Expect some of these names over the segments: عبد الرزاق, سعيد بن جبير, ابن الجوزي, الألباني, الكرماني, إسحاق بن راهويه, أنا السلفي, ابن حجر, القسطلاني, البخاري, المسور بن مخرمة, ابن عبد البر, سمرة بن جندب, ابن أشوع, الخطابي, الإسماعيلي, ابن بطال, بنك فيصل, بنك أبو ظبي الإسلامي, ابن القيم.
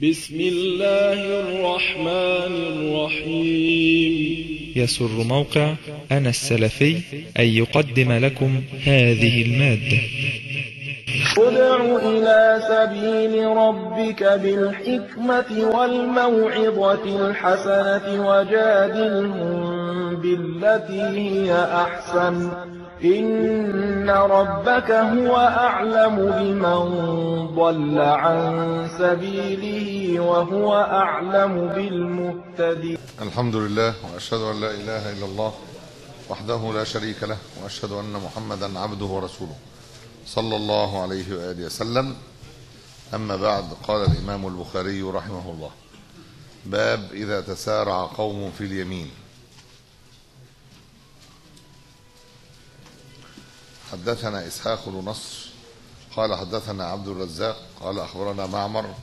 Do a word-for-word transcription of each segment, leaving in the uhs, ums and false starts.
بسم الله الرحمن الرحيم. يسر موقع أنا السلفي أن يقدم لكم هذه المادة. ادع إلى سبيل ربك بالحكمة والموعظة الحسنة وجادلهم بالتي هي أحسن، إن ربك هو أعلم بمن ضل عن سبيله وهو أعلم بالمهتدين. الحمد لله، وأشهد أن لا إله إلا الله وحده لا شريك له، وأشهد أن محمدا عبده ورسوله صلى الله عليه وآله وسلم. أما بعد، قال الإمام البخاري رحمه الله: باب إذا تسارع قوم في اليمين. حدثنا إسحاق بن نصر قال حدثنا عبد الرزاق قال أخبرنا معمر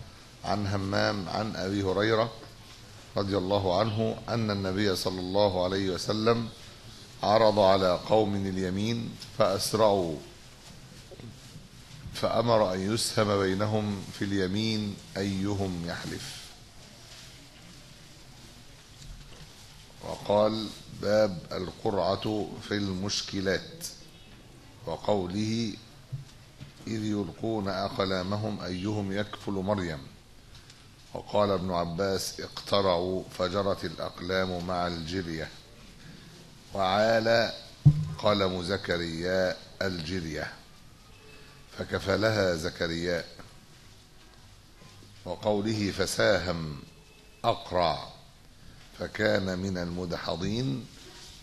عن همام عن أبي هريرة رضي الله عنه أن النبي صلى الله عليه وسلم عرض على قوم اليمين فأسرعوا، فأمر أن يسهم بينهم في اليمين أيهم يحلف. وقال: باب القرعة في المشكلات، وقوله: إذ يلقون أقلامهم أيهم يكفل مريم. وقال ابن عباس: اقترعوا فجرت الأقلام مع الجرية. وعال قلم زكريا الجرية فكفلها زكريا. وقوله: فساهم أقرع فكان من المدحضين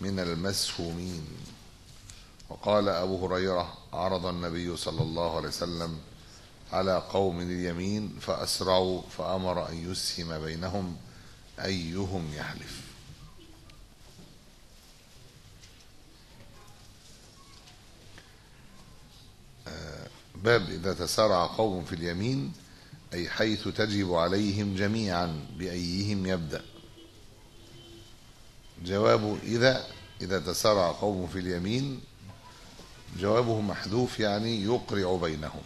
من المسهومين. وقال أبو هريرة: عرض النبي صلى الله عليه وسلم على قوم اليمين فأسرعوا، فأمر أن يسهم بينهم أيهم يحلف. باب إذا تسارع قوم في اليمين، أي حيث تجب عليهم جميعا بأيهم يبدأ. جواب إذا إذا تسارع قوم في اليمين، جوابه محذوف، يعني يقرع بينهم.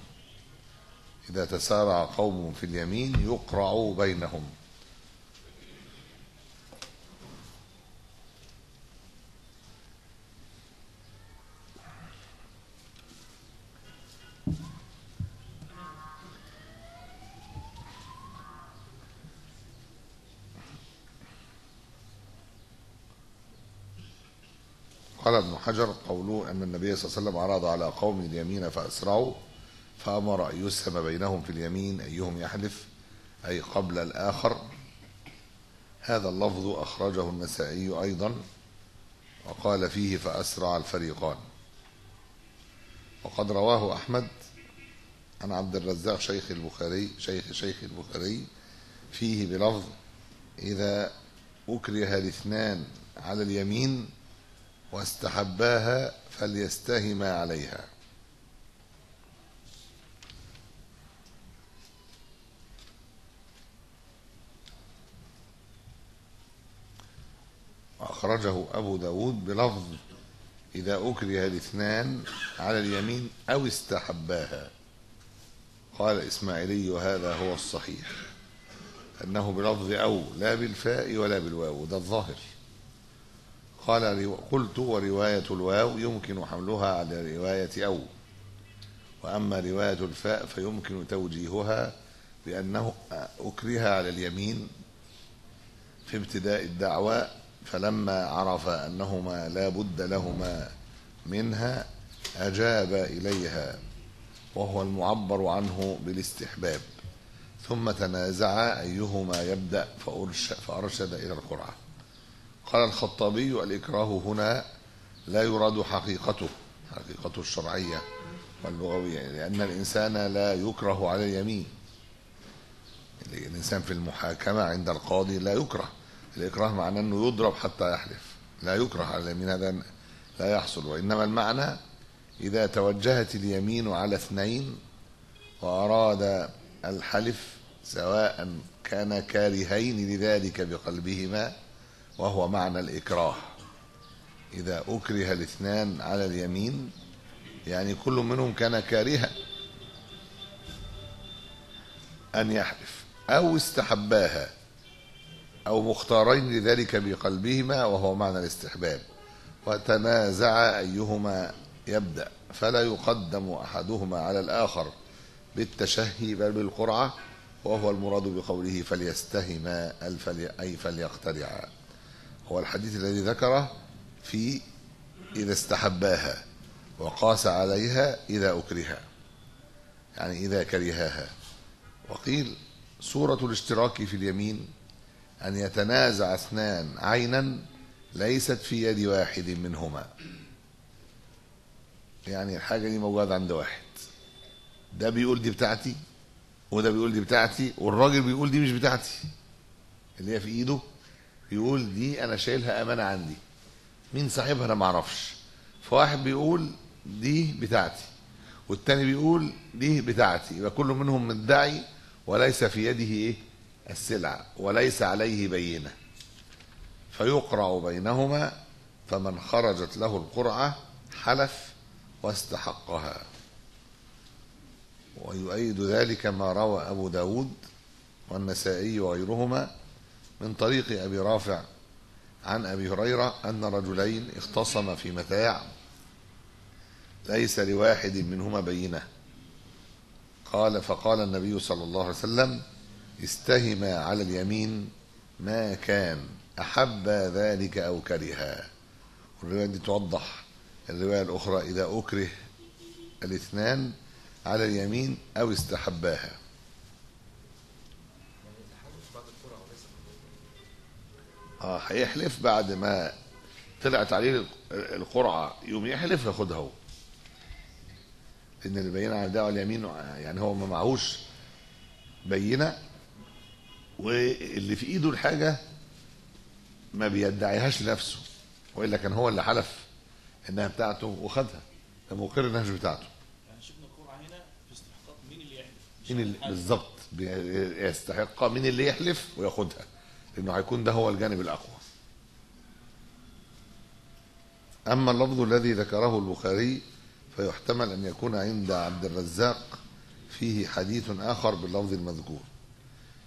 إذا تسارع قوم في اليمين يقرع بينهم. قال ابن حجر: قوله أن النبي صلى الله عليه وسلم عرض على قوم اليمين فأسرعوا، فأمر أن يسهم بينهم في اليمين أيهم يحلف، أي قبل الآخر. هذا اللفظ أخرجه النسائي أيضا، وقال فيه: فأسرع الفريقان. وقد رواه أحمد عن عبد الرزاق شيخ البخاري شيخ شيخ البخاري فيه بلفظ: إذا أكره الاثنان على اليمين واستحباها فليستهما عليها. وأخرجه أبو داود بلفظ: إذا أكره الاثنان على اليمين أو استحباها. قال إسماعيلي: وهذا هو الصحيح، أنه بلفظ أو، لا بالفاء ولا بالواو، ده الظاهر. قال: قلت: ورواية الواو يمكن حملها على رواية أو، وأما رواية الفاء فيمكن توجيهها بأنه أكره على اليمين في ابتداء الدعوة، فلما عرف أنهما لا بد لهما منها أجاب إليها، وهو المعبر عنه بالاستحباب. ثم تنازعا أيهما يبدأ فأرشد إلى القرعة. قال الخطابي: الإكراه هنا لا يراد حقيقته، حقيقته الشرعية واللغوية، لأن الإنسان لا يكره على اليمين. الإنسان في المحاكمة عند القاضي لا يكره. الإكراه معناه أنه يضرب حتى يحلف، لا يكره على اليمين، هذا لا يحصل. وإنما المعنى: إذا توجهت اليمين على اثنين وأراد الحلف، سواء كان كارهين لذلك بقلبهما، وهو معنى الإكراه. إذا أكره الاثنان على اليمين، يعني كل منهم كان كارها أن يحلف، أو استحباها أو مختارين لذلك بقلبهما وهو معنى الاستحباب، وتنازع أيهما يبدأ، فلا يقدم أحدهما على الآخر بالتشهي بل بالقرعة، وهو المراد بقوله فليستهما أي فليقترعا، هو الحديث الذي ذكره في إذا استحباها، وقاس عليها إذا أكرها يعني إذا كرهاها. وقيل صورة الاشتراك في اليمين أن يتنازع اثنان عينا ليست في يد واحد منهما، يعني الحاجة دي موجودة عند واحد، ده بيقول دي بتاعتي وده بيقول دي بتاعتي، والراجل بيقول دي مش بتاعتي اللي هي في ايده، يقول دي انا شايلها امانة عندي، مين صاحبها انا معرفش، فواحد بيقول دي بتاعتي والتاني بيقول دي بتاعتي، يبقى كل منهم مدعي وليس في يده ايه السلعة وليس عليه بينة، فيقرع بينهما، فمن خرجت له القرعة حلف واستحقها. ويؤيد ذلك ما روى أبو داود والنسائي وغيرهما من طريق أبي رافع عن أبي هريرة أن رجلين اختصما في متاع ليس لواحد منهما بينة، قال فقال النبي صلى الله عليه وسلم استهما على اليمين ما كان أحب ذلك أو كرها. والرواية دي توضح الرواية الأخرى إذا أكره الاثنان على اليمين أو استحباها. اه هيحلف بعد ما طلعت عليه القرعة يوم يحلف ياخدها هو، إن اللي بينة على اليمين يعني هو ما معهوش بينة، واللي في إيده الحاجة ما بيدعيهاش لنفسه، وإلا كان هو اللي حلف إنها بتاعته وخدها، ده مقر إنها مش بتاعته. يعني شفنا القرعة هنا في استحقاق مين اللي يحلف؟ بالظبط، يستحقها مين اللي يحلف وياخدها، لأنه هيكون ده هو الجانب الأقوى. أما اللفظ الذي ذكره البخاري فيحتمل أن يكون عند عبد الرزاق فيه حديث آخر باللفظ المذكور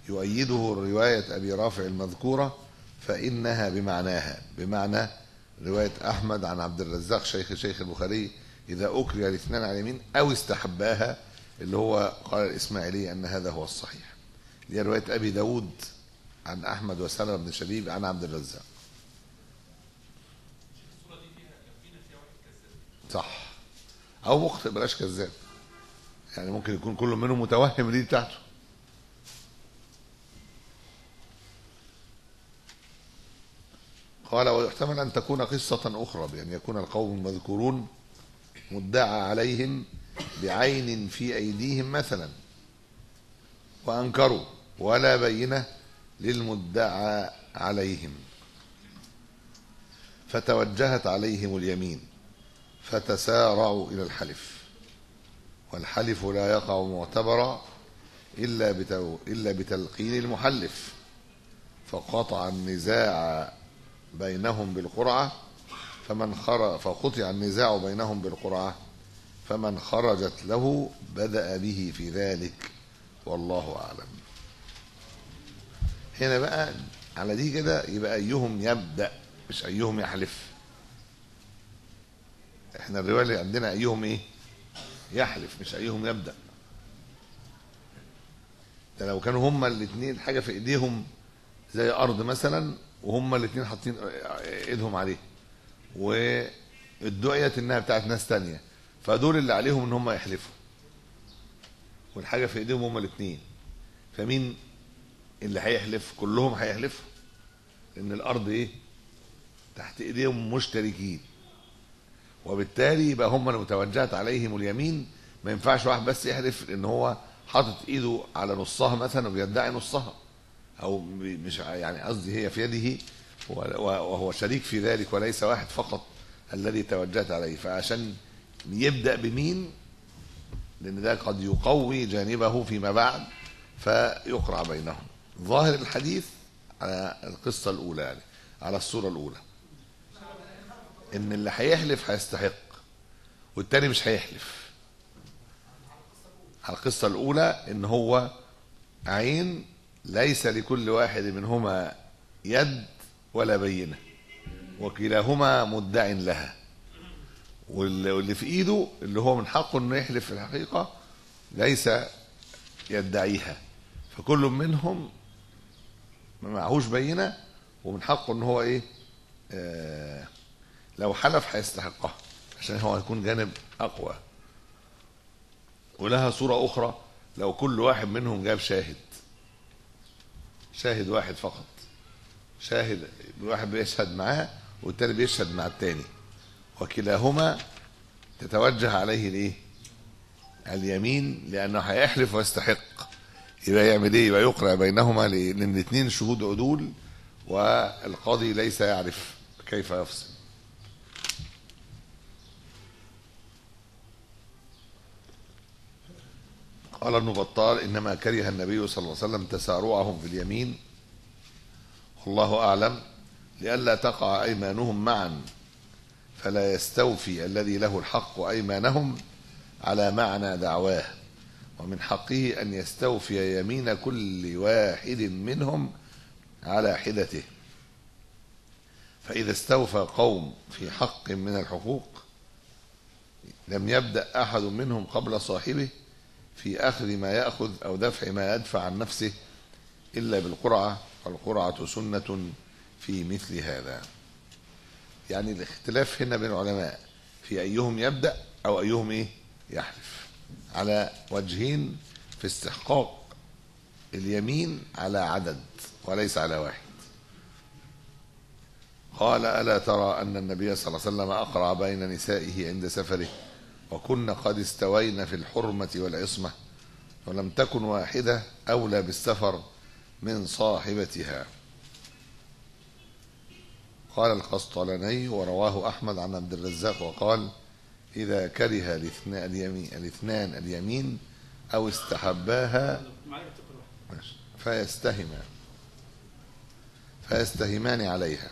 يؤيده رواية أبي رافع المذكورة، فإنها بمعناها، بمعنى رواية أحمد عن عبد الرزاق شيخ شيخ البخاري إذا أكره الاثنان على اليمين أو استحباها، اللي هو قال الإسماعيلي أن هذا هو الصحيح، اللي رواية أبي داود عن أحمد وسلمة بن شبيب عن عبد الرزاق. صح، أو مخطئ بلاش كذاب، يعني ممكن يكون كل منهم متوهم دي بتاعته. قال ويحتمل أن تكون قصة أخرى، بأن يعني يكون القوم المذكورون مدعى عليهم بعين في أيديهم مثلا وأنكروا ولا بينة للمدعى عليهم، فتوجهت عليهم اليمين فتسارعوا إلى الحلف، والحلف لا يقع معتبرا إلا, بتو... إلا بتلقين المحلف، فقطع النزاع بينهم بالقرعة، فمن خرج فقطع النزاع بينهم بالقرعة فمن خرجت له بدأ به في ذلك، والله أعلم. هنا بقى على دي كده يبقى أيهم يبدأ مش أيهم يحلف، احنا الرواية اللي عندنا أيهم ايه يحلف مش أيهم يبدأ، ده لو كانوا هما الاثنين حاجة في ايديهم زي أرض مثلا وهم الاثنين حاطين ايدهم عليه وادعيت انها بتاعت ناس تانية، فدول اللي عليهم ان هم يحلفوا والحاجه في ايديهم هم الاثنين، فمين اللي هيحلف؟ كلهم هيحلفوا لان الارض ايه تحت ايديهم مشتركين، وبالتالي يبقى هم اللي توجهت عليهم اليمين، ما ينفعش واحد بس يحلف لان هو حاطط ايده على نصها مثلا وبيدعي نصها، أو مش يعني قصدي هي في يده وهو شريك في ذلك وليس واحد فقط الذي توجهت عليه، فعشان يبدأ بمين لأن ده قد يقوي جانبه فيما بعد فيقرع بينهم. ظاهر الحديث على القصة الأولى يعني على الصورة الأولى إن اللي هيحلف هيستحق والتاني مش هيحلف، على القصة الأولى إن هو عين ليس لكل واحد منهما يد ولا بينة، وكلاهما مدع لها، واللي في ايده اللي هو من حقه انه يحلف في الحقيقة ليس يدعيها، فكل منهم ما معهوش بينة ومن حقه ان هو ايه آه لو حلف هيستحقها عشان هو هيكون جانب اقوى. ولها صورة اخرى لو كل واحد منهم جاب شاهد، شاهد واحد فقط، شاهد واحد بيشهد معاه والتاني بيشهد مع التاني، وكلاهما تتوجه عليه الايه اليمين لانه هيحلف ويستحق. يبقى يعمل ايه؟ يبقى يقرع بينهما لان الاثنين شهود عدول والقاضي ليس يعرف كيف يفصل. قال ابن بطال: انما كره النبي صلى الله عليه وسلم تسارعهم في اليمين، والله اعلم، لئلا تقع ايمانهم معا فلا يستوفي الذي له الحق ايمانهم على معنى دعواه، ومن حقه ان يستوفي يمين كل واحد منهم على حدته، فاذا استوفى قوم في حق من الحقوق لم يبدأ احد منهم قبل صاحبه في اخذ ما ياخذ او دفع ما يدفع عن نفسه الا بالقرعه، والقرعه سنه في مثل هذا. يعني الاختلاف هنا بين العلماء في ايهم يبدا او ايهم ايه يحلف، على وجهين في استحقاق اليمين على عدد وليس على واحد. قال: الا ترى ان النبي صلى الله عليه وسلم اقرع بين نسائه عند سفره، وكنا قد استوينا في الحرمة والعصمة، ولم تكن واحدة أولى بالسفر من صاحبتها. قال القسطلاني: ورواه أحمد عن عبد الرزاق وقال: إذا كره الاثنان اليمين أو استحباها فيستهما فيستهمان عليها،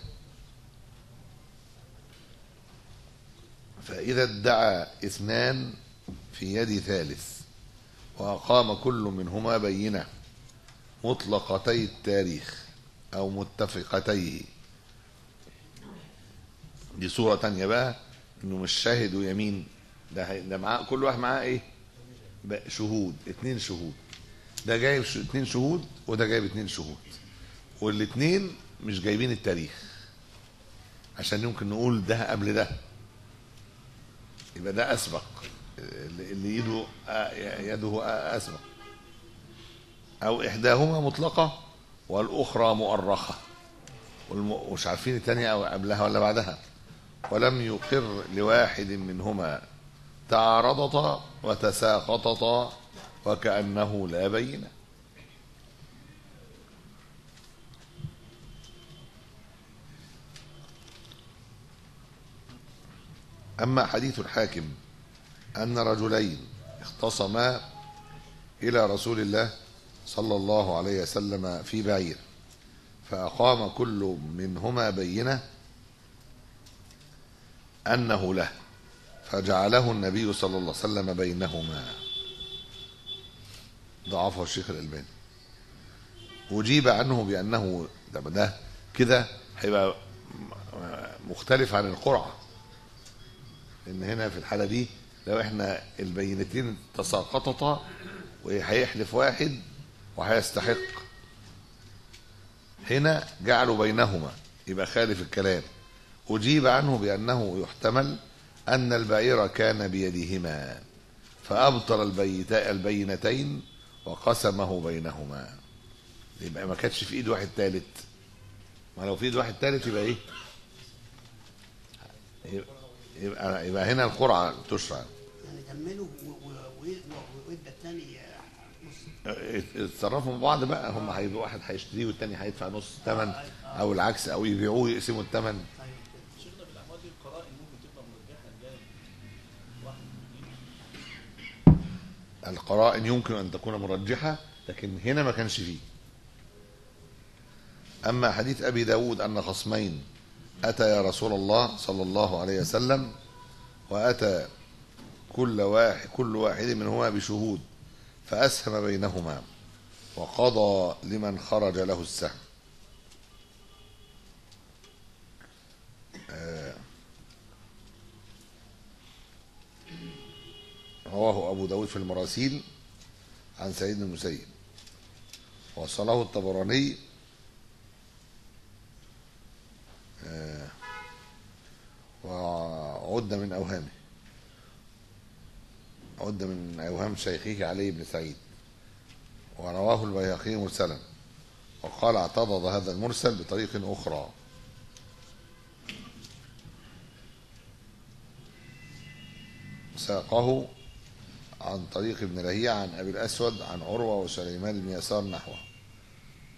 فإذا ادعى اثنان في يد ثالث وأقام كل منهما بينة مطلقتي التاريخ أو متفقتيه. دي صورة تانية بقى، إنه مش شاهد ويمين، ده ده معاه كل واحد معاه إيه؟ شهود، اتنين شهود، ده جايب اتنين شهود وده جايب اتنين شهود، والاتنين مش جايبين التاريخ عشان يمكن نقول ده قبل ده، يبقى ده أسبق، اللي يده يده أسبق، أو إحداهما مطلقة والأخرى مؤرخة ومش عارفين الثانية أو قبلها ولا بعدها، ولم يقر لواحد منهما، تعارضتا وتساقطتا وكأنه لا بينة. أما حديث الحاكم أن رجلين اختصما إلى رسول الله صلى الله عليه وسلم في بعير، فأقام كل منهما بينة أنه له، فجعله النبي صلى الله عليه وسلم بينهما. ضعفه الشيخ الألباني، وجيب عنه بأنه ده, ده كده هيبقى مختلف عن القرعة، ان هنا في الحاله دي لو احنا البينتين تساقطتا وهيحلف واحد وهيستحق، هنا جعلوا بينهما يبقى خالف الكلام. اجيب عنه بانه يحتمل ان البعير كان بيدهما فابطل البينتين وقسمه بينهما، يبقى ما كانتش في ايد واحد ثالث، ما لو في ايد واحد ثالث يبقى ايه يبقى يبقى, يبقى هنا القرعه تشرع. هنكملوا ويبقى الثاني يتصرفوا مع بعض بقى، هم هيبقوا واحد هيشتريه والثاني هيدفع نص الثمن او العكس، او يبيعوه يقسموا الثمن. شفنا في الاحوال دي القرائن ممكن تبقى مرجحه لجانب، القرائن يمكن ان تكون مرجحه، لكن هنا ما كانش فيه. اما حديث ابي داود ان خصمين أتى رسول الله صلى الله عليه وسلم، وأتى كل واحد كل واحد منهما بشهود فأسهم بينهما، وقضى لمن خرج له السهم. رواه أبو داود في المراسيل عن سعيد بن المسيب، وصله الطبراني وعد من أوهامه، عد من أوهام شيخه علي بن سعيد، ورواه البيهقي مرسلا، وقال اعتضد هذا المرسل بطريق أخرى. ساقه عن طريق ابن لهيعة عن أبي الأسود عن عروة وسليمان بن يسار نحوه،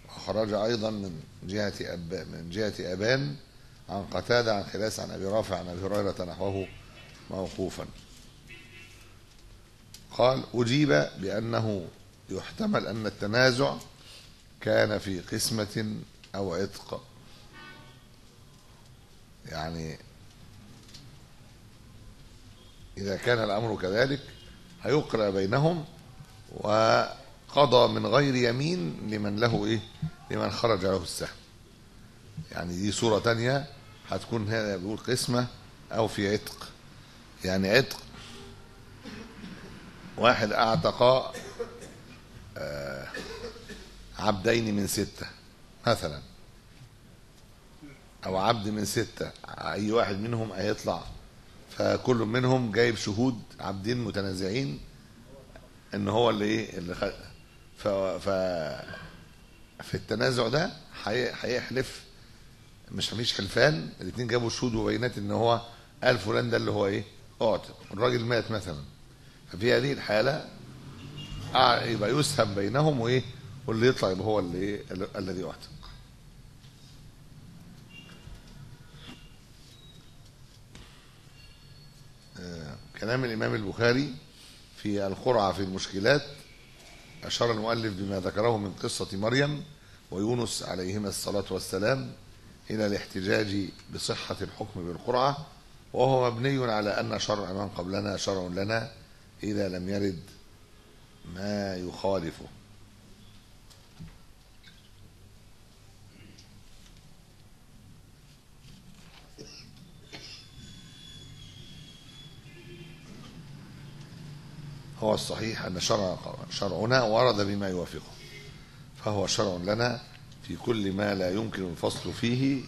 وخرج أيضا من جهة أب من جهة أبان عن قتادة عن خلاس عن أبي رافع عن أبي هريرة نحوه موقوفا. قال: أجيب بأنه يحتمل أن التنازع كان في قسمة أو عتق، يعني إذا كان الأمر كذلك هيقرأ بينهم وقضى من غير يمين لمن له إيه؟ لمن خرج له السهم. يعني دي صورة تانية هتكون، هذا بيقول قسمة أو في عتق، يعني عتق واحد أعتق عبدين من ستة مثلا، أو عبد من ستة، أي واحد منهم هيطلع، فكل منهم جايب شهود عبدين متنازعين ان هو اللي ايه اللي خ... ف... ف... في التنازع ده هيحلف، مش مفيش حلفان، الاثنين جابوا شهود وبينات ان هو قال فلان ده اللي هو ايه اعتق، الراجل مات مثلا، ففي هذه الحاله يبقى يسهم بينهم وايه، واللي يطلع يبقى هو اللي ايه الذي اعتق. كلام الإمام البخاري في القرعة في المشكلات، أشار المؤلف بما ذكره من قصة مريم ويونس عليهما الصلاة والسلام إلى الاحتجاج بصحة الحكم بالقرعة، وهو مبني على أن شرع من قبلنا شرع لنا إذا لم يرد ما يخالفه. هو الصحيح أن شرع شرعنا ورد بما يوافقه، فهو شرع لنا في كل ما لا يمكن الفصل فيه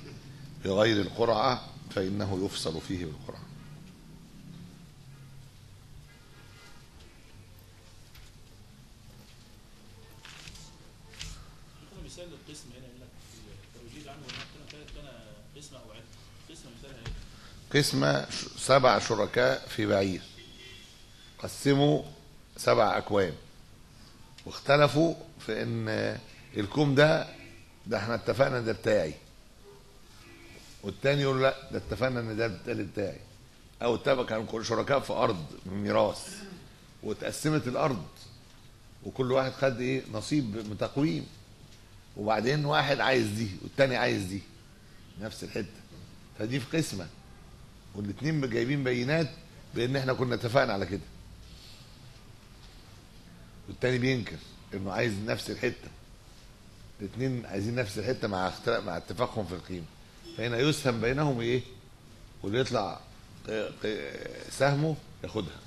بغير القرعة فإنه يفصل فيه بالقرعة. قسمة سبع شركاء في بعير، قسموا سبع اكوام واختلفوا في ان الكوم ده ده احنا اتفقنا ده بتاعي، والتاني يقول لا ده اتفقنا ان ده بتاعي، او اتفقوا شركاء في ارض ميراث واتقسمت الارض وكل واحد خد ايه نصيب من تقويم، وبعدين واحد عايز دي والتاني عايز دي نفس الحته، فدي في قسمه، والاتنين جايبين بينات بان احنا كنا اتفقنا على كده، والتاني بينكر انه عايز نفس الحته، الاثنين عايزين نفس الحته مع اختلاف مع اتفاقهم في القيمه، فهنا يسهم بينهم ايه، واللي يطلع سهمه ياخدها.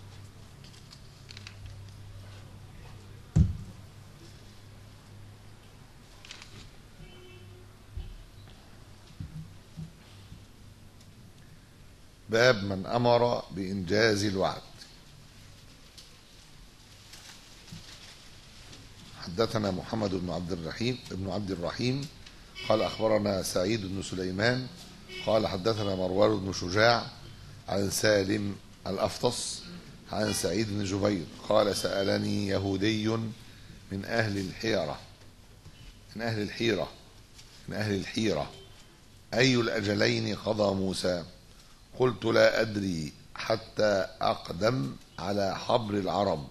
باب من امر بانجاز الوعد. حدثنا محمد بن عبد الرحيم ابن عبد الرحيم قال اخبرنا سعيد بن سليمان قال حدثنا مروان بن شجاع عن سالم الافطس عن سعيد بن جبير قال سالني يهودي من اهل الحيره من اهل الحيره من اهل الحيره اي الاجلين قضى موسى؟ قلت لا ادري حتى اقدم على حبر العرب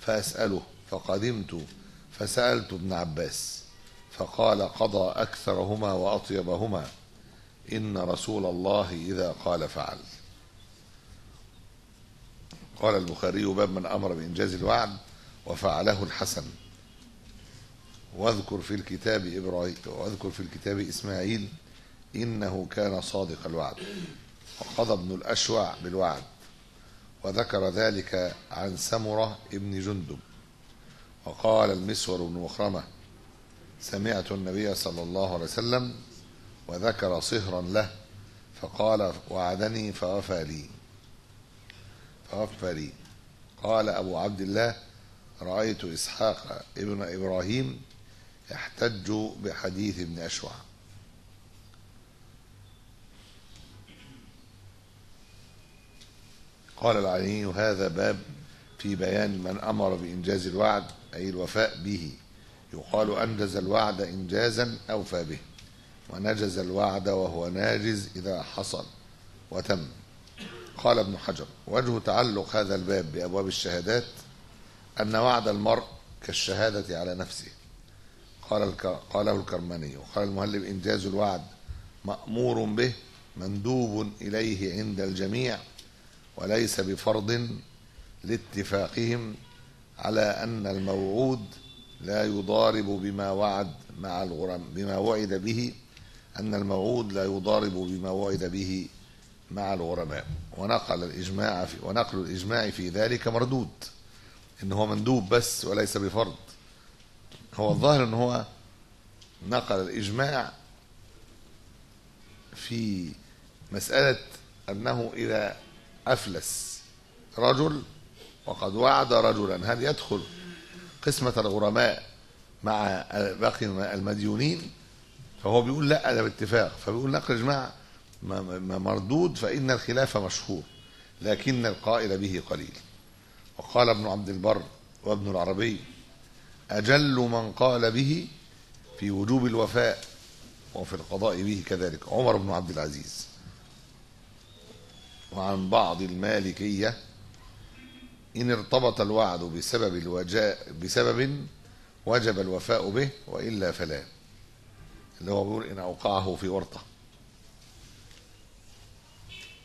فاساله، فقدمت فسألت ابن عباس فقال قضى أكثرهما وأطيبهما، إن رسول الله إذا قال فعل. قال البخاري: باب من أمر بإنجاز الوعد وفعله الحسن. واذكر في الكتاب إبراهيم واذكر في الكتاب إسماعيل إنه كان صادق الوعد وقضى ابن الأشوع بالوعد، وذكر ذلك عن سمرة ابن جندب. وقال المسور بن مخرمة سمعت النبي صلى الله عليه وسلم وذكر صهرا له فقال وعدني فوفى لي فوفى لي. قال أبو عبد الله رأيت إسحاق ابن إبراهيم يحتج بحديث ابن أشوع. قال العلي هذا باب في بيان من أمر بإنجاز الوعد أي الوفاء به، يقال أنجز الوعد إنجازا أوفى به، ونجز الوعد وهو ناجز إذا حصل وتم. قال ابن حجر وجه تعلق هذا الباب بأبواب الشهادات أن وعد المرء كالشهادة على نفسه. قال قاله الكرماني وقال المهلب إنجاز الوعد مأمور به مندوب إليه عند الجميع، وليس بفرض لاتفاقهم على أن الموعود لا يضارب بما وعد مع الغرم بما وعد به أن الموعود لا يضارب بما وعد به مع الغرماء. ونقل الإجماع في ونقل الإجماع في ذلك مردود، إن هو مندوب بس وليس بفرض. هو الظاهر إن هو نقل الإجماع في مسألة أنه إذا أفلس رجل وقد وعد رجلا هل يدخل قسمة الغرماء مع باقي المديونين؟ فهو بيقول لا ده باتفاق، فبيقول نقل إجماع مردود فإن الخلاف مشهور لكن القائل به قليل. وقال ابن عبد البر وابن العربي أجل من قال به في وجوب الوفاء وفي القضاء به كذلك عمر بن عبد العزيز. وعن بعض المالكية إن ارتبط الوعد بسبب الوجاء بسبب وجب الوفاء به وإلا فلا، اللي هو بيقول إن أوقعه في ورطة،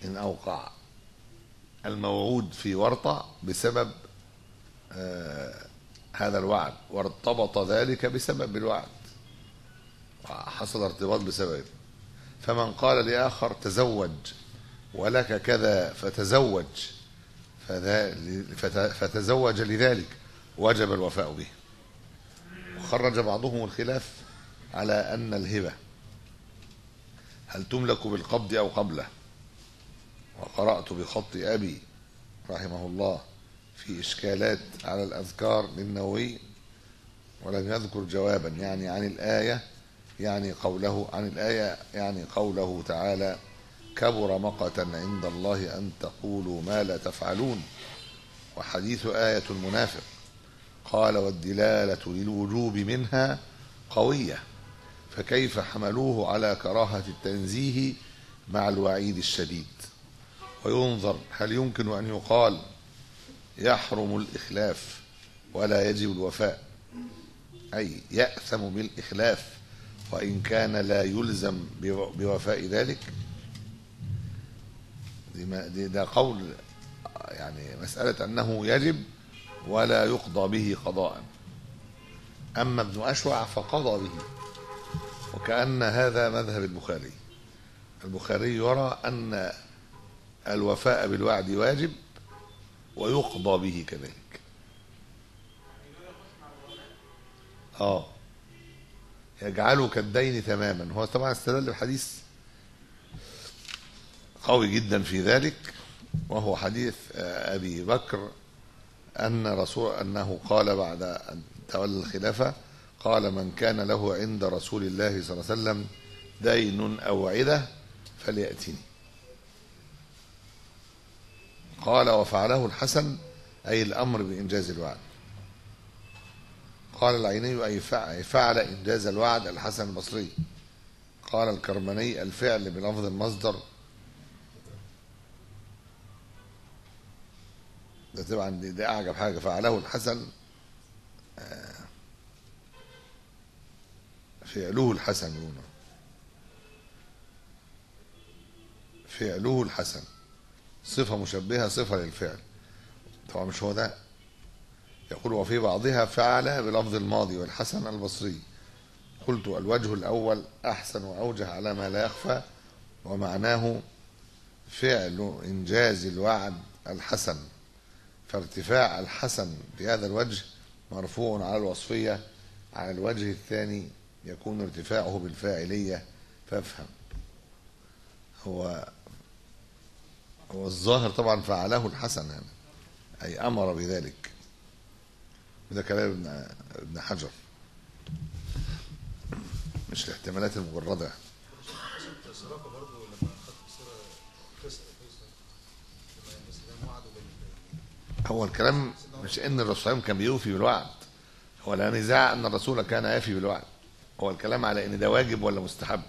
إن أوقع الموعود في ورطة بسبب آه هذا الوعد وارتبط ذلك بسبب الوعد وحصل ارتباط بسببه. فمن قال لآخر تزوج ولك كذا فتزوج فتزوج لذلك وجب الوفاء به. وخرج بعضهم الخلاف على أن الهبة هل تملك بالقبض أو قبله. وقرأت بخط أبي رحمه الله في إشكالات على الأذكار للنووي ولم يذكر جوابا يعني عن الآية يعني قوله عن الآية يعني قوله تعالى كبر مقتا عند الله أن تقولوا ما لا تفعلون، وحديث آية المنافق. قال والدلالة للوجوب منها قوية، فكيف حملوه على كراهة التنزيه مع الوعيد الشديد. وينظر هل يمكن أن يقال يحرم الإخلاف ولا يجب الوفاء، أي يأثم بالإخلاف وإن كان لا يلزم بوفاء ذلك. ده قول يعني مسألة أنه يجب ولا يقضى به قضاء. أما ابن أشوع فقضى به، وكأن هذا مذهب البخاري. البخاري يرى أن الوفاء بالوعد واجب ويقضى به كذلك. آه يجعله كالدين تماما. هو طبعا استدل بحديث قوي جدا في ذلك، وهو حديث أبي بكر أن رسول أنه قال بعد أن تولى الخلافة قال من كان له عند رسول الله صلى الله عليه وسلم دين أو عدة فليأتني. قال وفعله الحسن أي الأمر بإنجاز الوعد. قال العيني أي فعل إنجاز الوعد الحسن البصري. قال الكرماني الفعل بلفظ المصدر، ده طبعا ده أعجب حاجة، فعله الحسن فعله الحسن هنا فعله الحسن صفة مشبهة صفة للفعل، طبعا مش هو ده. يقول وفي بعضها فعل بلفظ الماضي والحسن البصري. قلت الوجه الأول أحسن وأوجه على ما لا يخفى، ومعناه فعل إنجاز الوعد الحسن، فارتفاع الحسن بهذا الوجه مرفوع على الوصفية، على الوجه الثاني يكون ارتفاعه بالفاعلية. فافهم هو هو الظاهر طبعا فعله الحسن يعني. أي أمر بذلك، ده كلام ابن حجر مش الاحتمالات المجردة. هو الكلام مش ان الرسول كان بيوفي بالوعد، هو لا نزاع ان الرسول كان يفي بالوعد، هو الكلام على ان ده واجب ولا مستحب،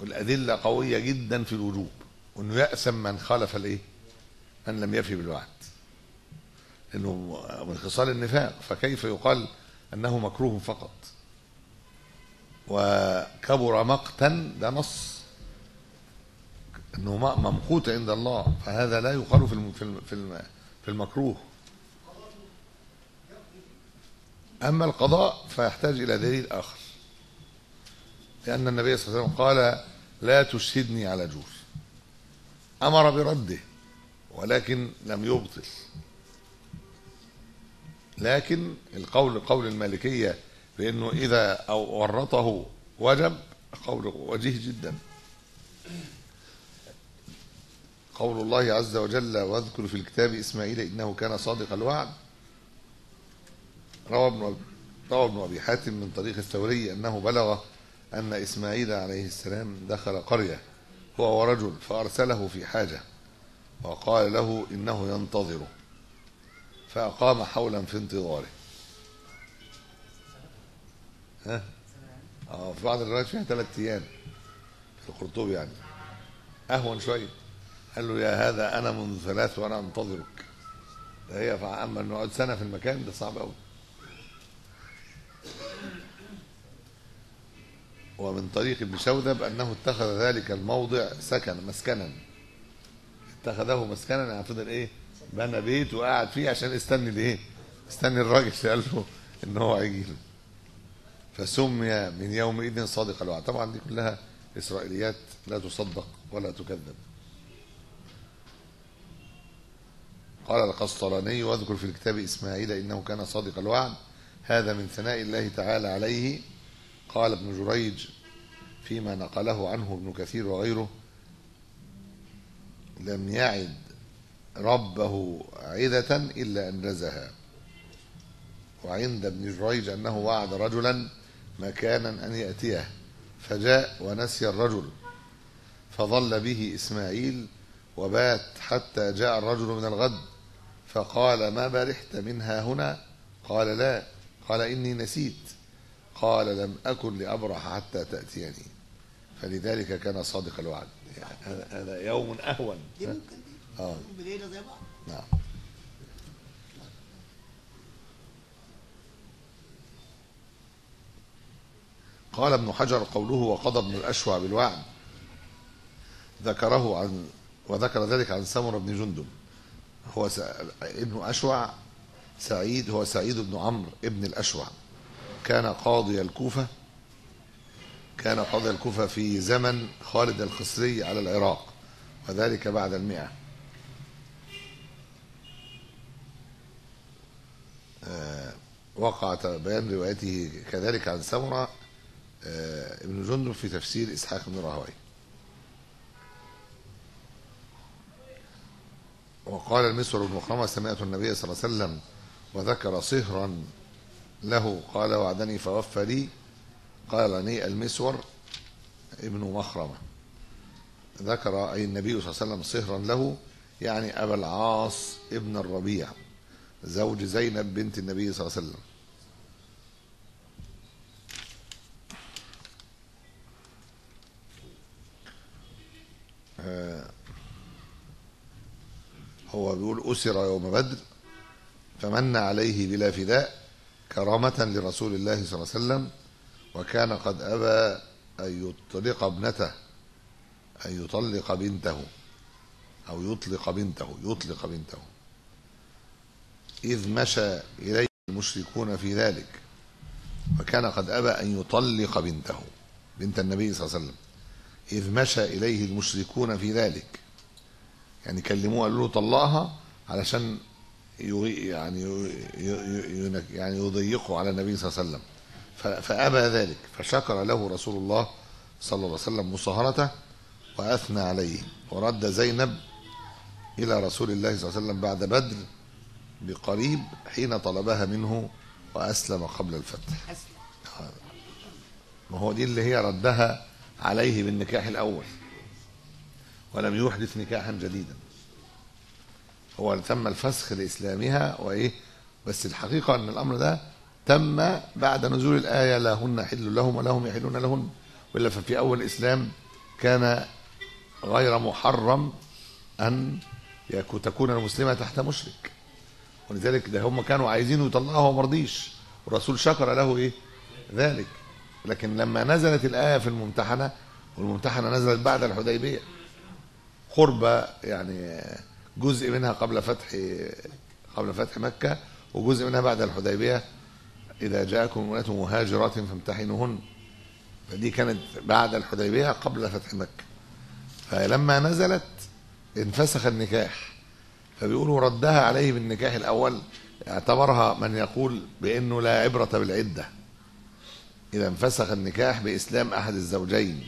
والادله قويه جدا في الوجوب، وانه يأثم من خالف الايه ان لم يفي بالوعد، انه من خصال النفاق، فكيف يقال انه مكروه فقط؟ وكبر مقتا ده نص انه ممقوت عند الله، فهذا لا يقال في في في المكروه. أما القضاء فيحتاج إلى دليل آخر، لأن النبي صلى الله عليه وسلم قال لا تشهدني على جور، أمر برده ولكن لم يبطل. لكن القول قول المالكية بأنه إذا أو ورطه وجب، قول وجيه جدا. قول الله عز وجل واذكر في الكتاب إسماعيل إنه كان صادق الوعد، روى ابن أبي حاتم من طريق الثوري أنه بلغ أن إسماعيل عليه السلام دخل قرية هو ورجل، فأرسله في حاجة وقال له إنه ينتظره، فأقام حولا في انتظاره. ها؟ آه في بعض الروايات فيها ثلاث أيام في القرطبي يعني، أهون شوية. قال له يا هذا أنا منذ ثلاث وأنا أنتظرك، ده هي فأما أن نقعد سنة في المكان ده صعب أوي. ومن طريق ابن شوذب أنه اتخذ ذلك الموضع سكن مسكنا، اتخذه مسكنا يعني فضل إيه؟ بنى بيت وقعد فيه عشان استني لإيه؟ استني الراجل اللي قال له إن هو هيجي له، فسمي من يومئذ صادق الوعد. طبعا دي كلها إسرائيليات لا تصدق ولا تكذب. قال القسطلاني واذكر في الكتاب إسماعيل إنه كان صادق الوعد، هذا من ثناء الله تعالى عليه. قال ابن جريج فيما نقله عنه ابن كثير وغيره لم يعد ربه عدة إلا أنجزها. وعند ابن جريج أنه وعد رجلا مكانا أن يأتيه فجاء ونسي الرجل، فظل به إسماعيل وبات حتى جاء الرجل من الغد، فقال ما برحت منها هنا؟ قال لا. قال إني نسيت. قال لم أكن لأبرح حتى تأتيني، فلذلك كان صادق الوعد. هذا يوم أهون. دي ممكن دي آه. بليلة زي بعض. نعم. قال ابن حجر قوله وقضى ابن الأشوع بالوعد ذكره عن وذكر ذلك عن سمر بن جندب، هو ابن أشوع سعيد، هو سعيد بن عمرو ابن الأشوع، كان قاضي الكوفة كان قاضي الكوفة في زمن خالد القسري على العراق، وذلك بعد المئة. وقعت بيان روايته كذلك عن سمرة ابن جندب في تفسير إسحاق بن راهويه. وقال المسور بن مخرمة سمعت النبي صلى الله عليه وسلم وذكر صهرا له قال وعدني فوفى لي. قالني المسور ابن مخرمة ذكر أي النبي صلى الله عليه وسلم صهرا له، يعني أبا العاص ابن الربيع زوج زينب بنت النبي صلى الله عليه وسلم. آه هو بيقول أسر يوم بدر فمن عليه بلا فداء كرامة لرسول الله صلى الله عليه وسلم، وكان قد أبى أن يطلق ابنته أن يطلق بنته أو يطلق بنته يطلق بنته إذ مشى إليه المشركون في ذلك، وكان قد أبى أن يطلق بنته، بنت النبي صلى الله عليه وسلم. إذ مشى إليه المشركون في ذلك، يعني كلموه قالوا له طلقها علشان يعني يعني يضيقوا على النبي صلى الله عليه وسلم، فأبى ذلك، فشكر له رسول الله صلى الله عليه وسلم مصاهرته وأثنى عليه. ورد زينب إلى رسول الله صلى الله عليه وسلم بعد بدر بقريب حين طلبها منه وأسلم قبل الفتح. ما هو دي اللي هي ردها عليه بالنكاح الأول، ولم يحدث نكاحا جديدا، هو تم الفسخ لإسلامها وإيه، بس الحقيقة أن الأمر ده تم بعد نزول الآية لا هن حل لهم ولهم يحلون لهن، وإلا ففي أول الإسلام كان غير محرم أن تكون المسلمة تحت مشرك، ولذلك ده هم كانوا عايزين يطلقها وما رضيش، والرسول شكر له إيه ذلك. لكن لما نزلت الآية في الممتحنة، والممتحنة نزلت بعد الحديبية قرب يعني جزء منها قبل فتح قبل فتح مكة، وجزء منها بعد الحديبية، إذا جاءكم مؤمنات مهاجرات فامتحنوهن، فدي كانت بعد الحديبية قبل فتح مكة. فلما نزلت انفسخ النكاح، فبيقولوا ردها عليه بالنكاح الأول، اعتبرها من يقول بأنه لا عبرة بالعدة إذا انفسخ النكاح بإسلام أحد الزوجين.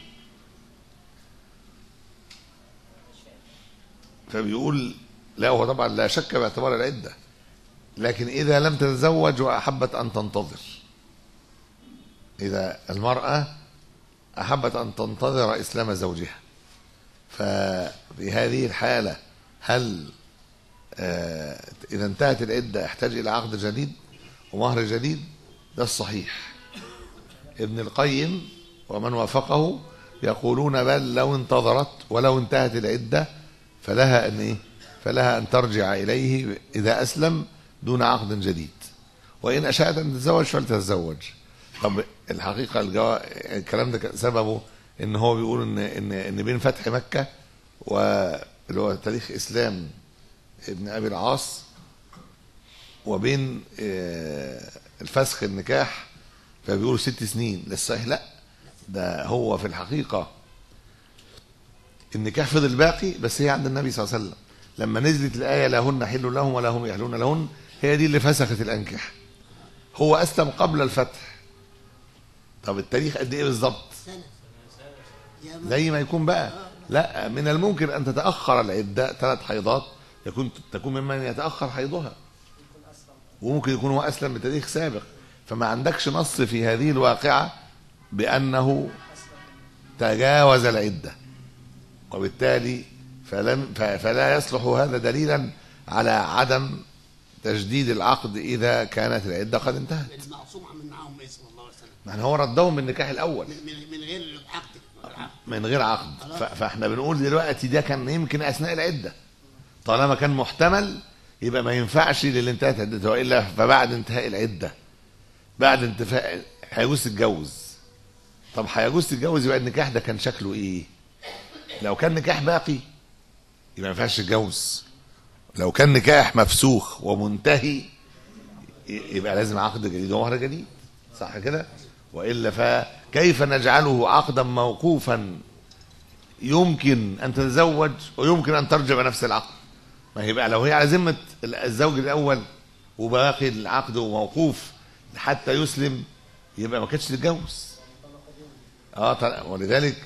فبيقول لا، هو طبعا لا شك باعتبار العدة، لكن إذا لم تتزوج وأحبت أن تنتظر، إذا المرأة أحبت أن تنتظر إسلام زوجها، ففي هذه الحالة هل إذا انتهت العدة يحتاج إلى عقد جديد ومهر جديد؟ ده الصحيح. ابن القيم ومن وافقه يقولون بل لو انتظرت ولو انتهت العدة فلها أن إيه؟ فلها أن ترجع إليه إذا أسلم دون عقد جديد، وإن أشاءت أن تتزوج فلتتزوج. طب الحقيقة الكلام ده سببه إن هو بيقول إن إن إن بين فتح مكة واللي هو تاريخ إسلام ابن أبي العاص وبين الفسخ النكاح، فبيقولوا ست سنين. للصحيح لا، ده هو في الحقيقة النكاح فضل باقي، بس هي عند النبي صلى الله عليه وسلم لما نزلت الآية لا هن حل لهم ولا هم يحلون لهن، هي دي اللي فسخت الأنكح. هو أسلم قبل الفتح. طب التاريخ قد إيه بالظبط؟ زي ما يكون بقى. لا، من الممكن أن تتأخر العدة ثلاث حيضات، يكون تكون ممن يتأخر حيضها، وممكن يكون هو أسلم بتاريخ سابق، فما عندكش نص في هذه الواقعة بأنه تجاوز العدة، وبالتالي فلم فلا يصلح هذا دليلا على عدم تجديد العقد إذا كانت العدة قد انتهت. المعصوم منعهم إيه صلى الله عليه وسلم؟ يعني هو ردهم بالنكاح الأول من غير عقد، من غير عقد. فاحنا بنقول دلوقتي ده كان يمكن أثناء العدة، طالما كان محتمل يبقى ما ينفعش للي انتهت عدته، وإلا فبعد انتهاء العدة، بعد انتفاء هيجوز تتجوز. طب هيجوز تتجوز، يبقى النكاح ده كان شكله ايه؟ لو كان نكاح باقي يبقى ما ينفعش تتجوز، لو كان نكاح مفسوخ ومنتهي يبقى لازم عقد جديد ومهر جديد، صح كده؟ والا فكيف نجعله عقدا موقوفا يمكن ان تتزوج ويمكن ان ترجع بنفس العقد؟ ما يبقى لو هي على ذمه الزوج الاول وباقي العقد وموقوف حتى يسلم يبقى ما كانتش تتجوز. اه ولذلك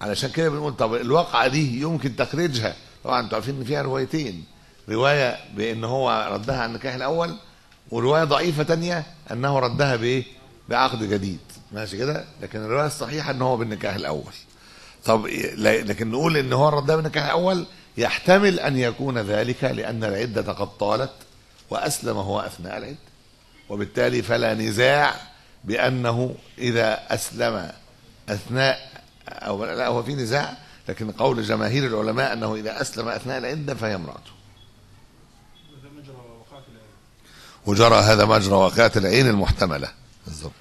علشان كده بنقول طب الواقعه دي يمكن تخريجها. طبعا انتوا عارفين ان فيها روايتين، روايه بان هو ردها عن النكاح الاول، وروايه ضعيفه ثانيه انه ردها بايه؟ بعقد جديد، ماشي كده؟ لكن الروايه الصحيحه ان هو بالنكاح الاول. طب لكن نقول ان هو ردها بالنكاح الاول، يحتمل ان يكون ذلك لان العده قد طالت واسلم هو اثناء العده، وبالتالي فلا نزاع بأنه إذا أسلم أثناء، أو لا هو في نزاع، لكن قول جماهير العلماء أنه إذا أسلم أثناء العدة فهي امرأته. وجرى هذا مجرى واقعة العين المحتملة بالظبط.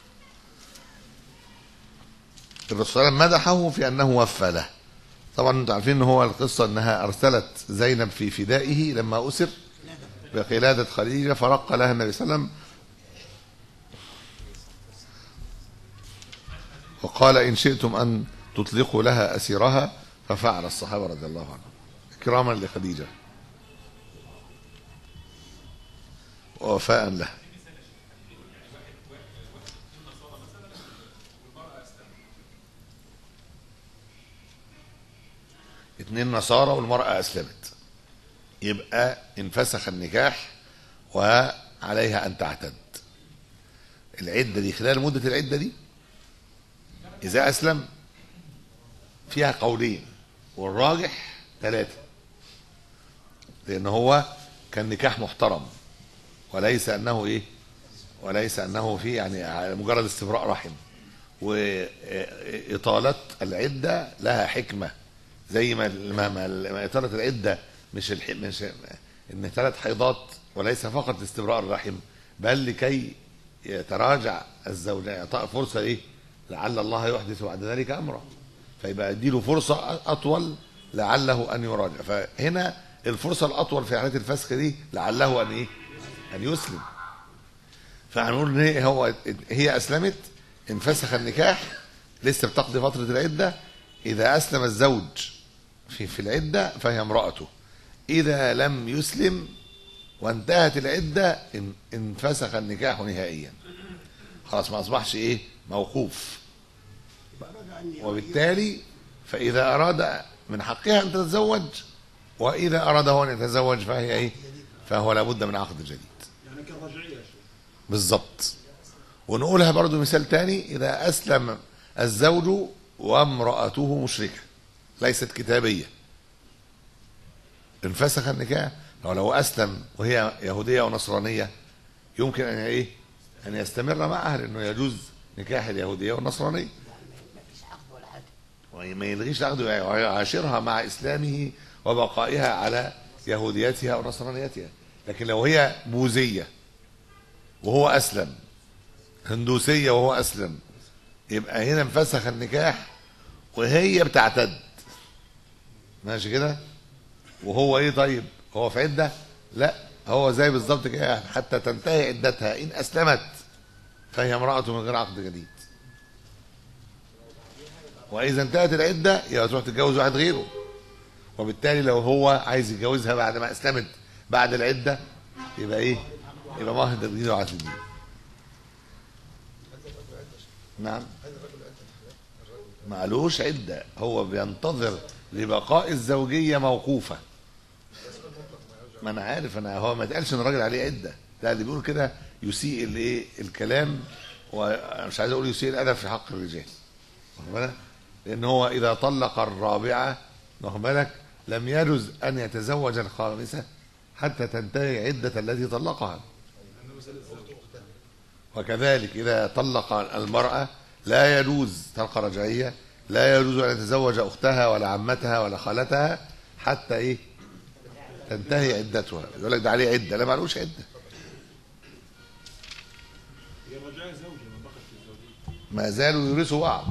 الرسول صلى الله عليه وسلم مدحه في أنه وفى له. طبعا أنتم عارفين أن هو القصة أنها أرسلت زينب في فدائه لما أسر بقلادة خديجة فرق لها النبي صلى الله عليه وسلم وقال إن شئتم أن تطلقوا لها أسيرها، ففعل الصحابة رضي الله عنهم إكراما لخديجة ووفاء لها. اتنين نصارى والمرأة أسلمت، يبقى انفسخ النكاح وعليها أن تعتد العدة دي خلال مدة العدة دي. إذا أسلم فيها قولين والراجح ثلاثة، لأن هو كان نكاح محترم وليس أنه إيه وليس أنه فيه يعني مجرد استبراء رحم، وإطالة العدة لها حكمة زي ما ما إطالة العدة مش مش إن ثلاث حيضات وليس فقط استبراء الرحم، بل لكي يتراجع الزوجين، إعطاء فرصة إيه لعل الله يحدث بعد ذلك أمره، فيبقى يديله فرصة أطول لعله أن يراجع. فهنا الفرصة الأطول في حالة الفسخ دي لعله أن إيه أن يسلم. فهنقول إن هو هي أسلمت انفسخ النكاح لسه بتقضي فترة العدة. إذا أسلم الزوج في في العدة فهي امرأته، إذا لم يسلم وانتهت العدة انفسخ النكاح نهائيا، خلاص ما أصبحش إيه موقوف، وبالتالي فإذا أراد من حقها أن تتزوج، وإذا أراد هو أن يتزوج فهي إيه فهو لابد من عقد جديد. يعني كالرجعية بالظبط. ونقولها برضو مثال تاني، إذا أسلم الزوج وامرأته مشركة ليست كتابية انفسخ النكاح. لو أسلم وهي يهودية ونصرانية يمكن أن إيه أن يستمر معها، لأنه يجوز نكاح اليهودية والنصرانية، ما يلغيش العقد ويعاشرها مع إسلامه وبقائها على يهوديتها ونصرانيتها. لكن لو هي بوذية وهو أسلم، هندوسية وهو أسلم، يبقى هنا انفسخ النكاح وهي بتعتد، ماشي كده؟ وهو إيه طيب؟ هو في عدة؟ لا، هو زي بالظبط كده حتى تنتهي عدتها. إن أسلمت فهي امرأته من غير عقد جديد، وإذا انتهت العدة يبقى تروح تتجوز واحد غيره. وبالتالي لو هو عايز يتجوزها بعد ما أسلمت بعد العدة يبقى إيه؟ يبقى مهر جديد وعقد جديد. نعم، معلوش عدة، هو بينتظر لبقاء الزوجية موقوفة. ما أنا عارف، أنا هو ما تقالش إن الراجل عليه عدة، لا، اللي بيقول كده يسيء الإيه الكلام، ومش عايز أقول يسيء الأدب في حق الرجال، واخد بالك؟ لأن هو إذا طلق الرابعة، واخد بالك، لم يجز أن يتزوج الخامسة حتى تنتهي عدة التي طلقها. وكذلك إذا طلق المرأة لا يجوز، طلقة رجعية لا يجوز أن يتزوج أختها ولا عمتها ولا خالتها حتى إيه تنتهي عدتها. يقول لك ده عليه عدة، لا، معلوش عدة، ما زالوا يورثوا بعض.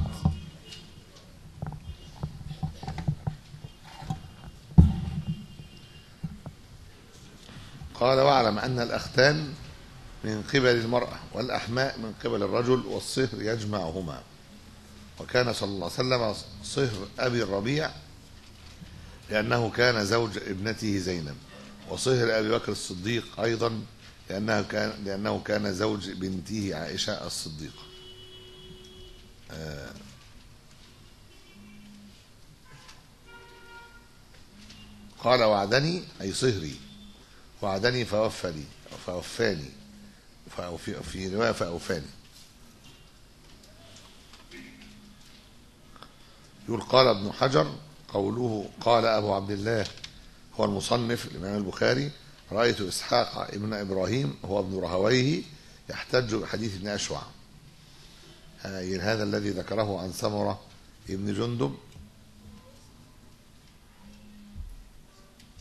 قال واعلم أن الأختان من قبل المرأة والأحماء من قبل الرجل، والصهر يجمعهما. وكان صلى الله عليه وسلم صهر أبي الربيع لأنه كان زوج ابنته زينب، وصهر أبي بكر الصديق أيضا لأنه كان لأنه كان زوج بنته عائشة الصديقة. آه قال وعدني أي صهري، وعدني فوفني فوفاني في رواية فأوفاني. يقول قال ابن حجر قوله قال أبو عبد الله هو المصنف الإمام البخاري، رأيت إسحاق ابن إبراهيم هو ابن رهويه يحتج بحديث ابن أشوع، هذا الذي ذكره عن سمرة ابن جندب.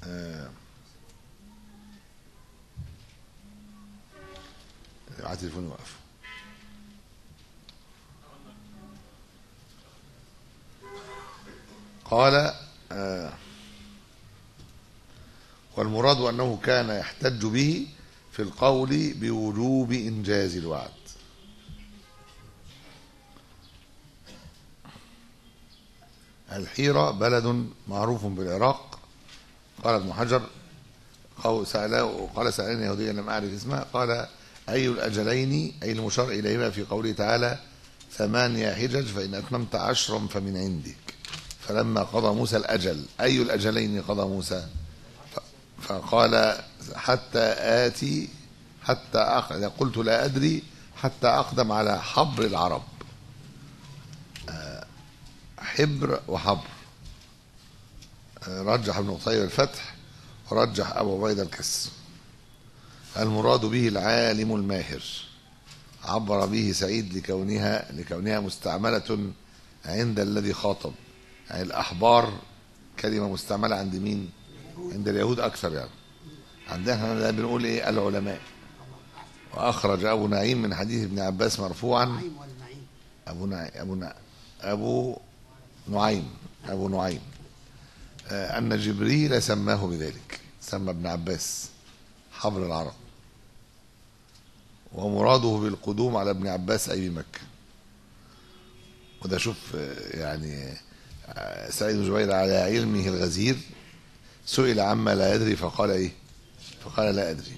آه على التليفون وقف. قال آه والمراد أنه كان يحتج به في القول بوجوب إنجاز الوعد. الحيرة بلد معروف بالعراق. قال ابن حجر قال سألني يهوديا لم أعرف اسمه قال أي الأجلين أي المشار إليهما في قوله تعالى ثمانية حجج فإن أتممت عشرا فمن عندك فلما قضى موسى الأجل أي الأجلين قضى موسى فقال حتى آتي حتى أقدم قلت لا أدري حتى أقدم على حبر العرب. حبر وحبر رجح ابن قتيبة الفتح ورجح أبو عبيدة الكسر. المراد به العالم الماهر عبر به سعيد لكونها لكونها مستعملة عند الذي خاطب، يعني الأحبار كلمة مستعملة عند مين؟ عند اليهود أكثر، يعني عندنا بنقول إيه العلماء. وأخرج أبو نعيم من حديث ابن عباس مرفوعا أبو نعيم أبو نعيم أبو نعيم أبو نعيم أن جبريل سماه بذلك، سمى ابن عباس حبر العرب، ومراده بالقدوم على ابن عباس أي بمكة. وده شوف يعني سعيد بن جبير على علمه الغزير سئل عما لا يدري فقال إيه؟ فقال لا أدري.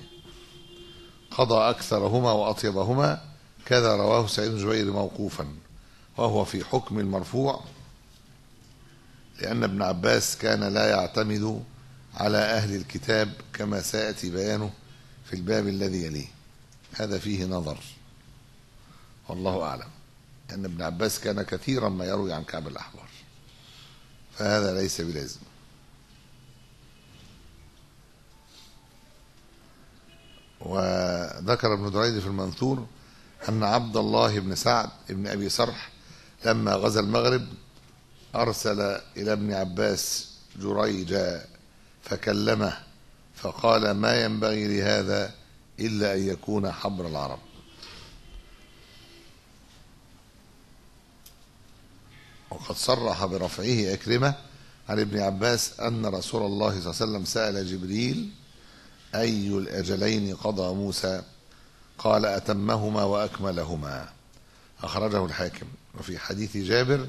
قضى أكثرهما وأطيبهما كذا رواه سعيد بن جبير موقوفا وهو في حكم المرفوع، لأن ابن عباس كان لا يعتمد على أهل الكتاب كما سيأتي بيانه في الباب الذي يليه. هذا فيه نظر والله أعلم، لأن ابن عباس كان كثيرا ما يروي عن كعب الأحبار فهذا ليس بلازم. وذكر ابن دريد في المنثور أن عبد الله بن سعد بن أبي سرح لما غزا المغرب أرسل إلى ابن عباس جريجا فكلمه فقال ما ينبغي لهذا إلا أن يكون حبر العرب. وقد صرح برفعه أكرمة عن ابن عباس أن رسول الله صلى الله عليه وسلم سأل جبريل أي الأجلين قضى موسى قال أتمهما وأكملهما أخرجه الحاكم. وفي حديث جابر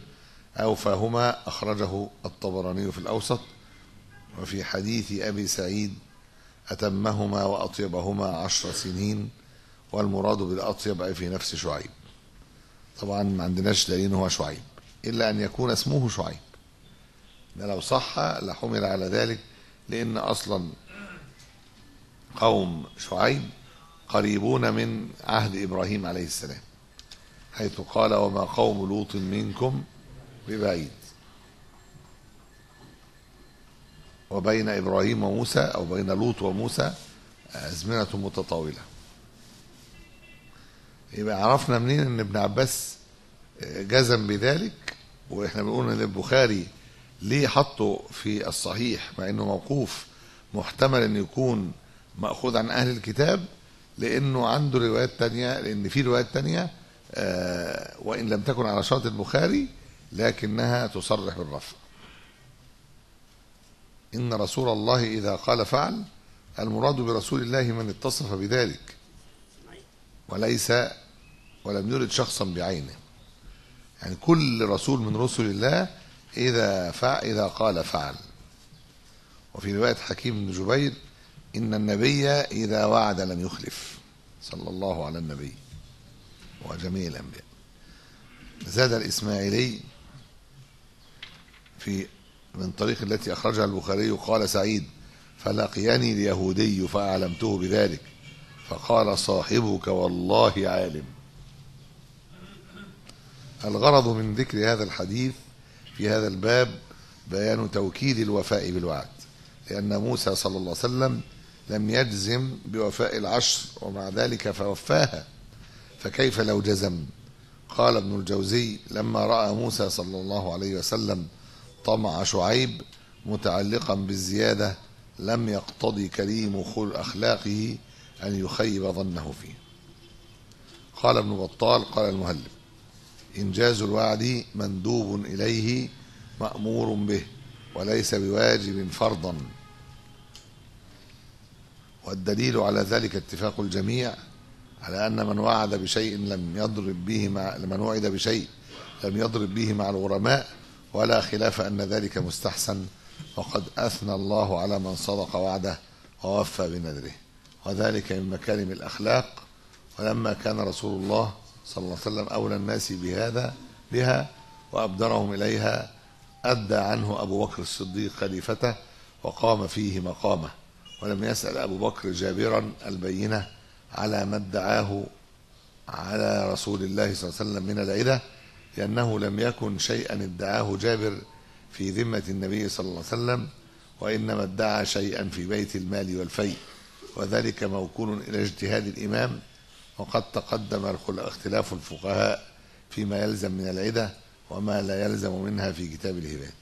أوفاهما أخرجه الطبراني في الأوسط. وفي حديث أبي سعيد أتمهما وأطيبهما عشر سنين والمراد بالأطيب أي في نفس شعيب. طبعا ما عندناش دليل هو شعيب إلا أن يكون اسمه شعيب، ده لو صح لحمل على ذلك، لأن أصلا قوم شعيب قريبون من عهد إبراهيم عليه السلام حيث قال وما قوم لوط منكم ببعيد. وبين إبراهيم وموسى أو بين لوط وموسى أزمنة متطاولة. يبقى عرفنا منين أن ابن عباس جزم بذلك، وإحنا بنقول أن البخاري ليه حطه في الصحيح مع أنه موقوف محتمل أن يكون مأخوذ عن أهل الكتاب، لأنه عنده روايات تانية، لأن في روايات تانية وإن لم تكن على شرط البخاري لكنها تصرح بالرفع. إن رسول الله إذا قال فعل المراد برسول الله من اتصف بذلك وليس ولم يرد شخصا بعينه، يعني كل رسول من رسل الله إذا فعل إذا قال فعل. وفي رواية حكيم بن جبير إن النبي إذا وعد لم يخلف صلى الله على النبي وجميع الأنبياء. زاد الإسماعيلي في من طريق التي أخرجها البخاري قال سعيد فلقيني اليهودي فأعلمته بذلك فقال صاحبك والله عالم. الغرض من ذكر هذا الحديث في هذا الباب بيان توكيد الوفاء بالوعد، لأن موسى صلى الله عليه وسلم لم يجزم بوفاء العشر ومع ذلك فوفاها، فكيف لو جزم؟ قال ابن الجوزي لما رأى موسى صلى الله عليه وسلم طمع شعيب متعلقا بالزيادة لم يقتضي كريم أخلاقه أن يخيب ظنه فيه. قال ابن بطال قال المهلب إنجاز الوعد مندوب إليه مأمور به وليس بواجب فرضا، والدليل على ذلك اتفاق الجميع على أن من وعد بشيء لم يضرب به مع من وعد بشيء لم يضرب به مع الغرماء، ولا خلاف أن ذلك مستحسن، وقد أثنى الله على من صدق وعده ووفى بنذره، وذلك من مكارم الأخلاق. ولما كان رسول الله صلى الله عليه وسلم أولى الناس بهذا بها وأبدرهم إليها، أدى عنه أبو بكر الصديق خليفته وقام فيه مقامه، ولم يسأل أبو بكر جابرا البينة على ما ادعاه على رسول الله صلى الله عليه وسلم من العدة، لأنه لم يكن شيئا ادعاه جابر في ذمة النبي صلى الله عليه وسلم، وإنما ادعى شيئا في بيت المال والفيء، وذلك موكول إلى اجتهاد الإمام. وقد تقدم اختلاف الفقهاء فيما يلزم من العدة وما لا يلزم منها في كتاب الهبات.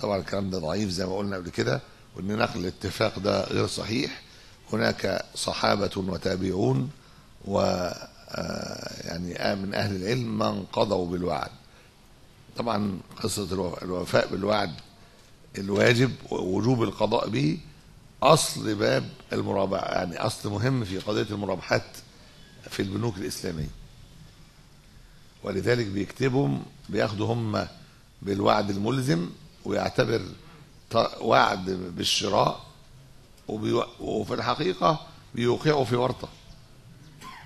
طبعا الكلام ده ضعيف زي ما قلنا قبل كده، وإن نقل الاتفاق ده غير صحيح. هناك صحابة وتابعون و يعني من أهل العلم من قضوا بالوعد. طبعا قصة الوفاء بالوعد الواجب ووجوب القضاء به أصل باب المرابحة، يعني أصل مهم في قضية المرابحات في البنوك الإسلامية، ولذلك بيكتبهم بياخدوا هم بالوعد الملزم، ويعتبر وعد بالشراء، وفي الحقيقة بيوقعوا في ورطة،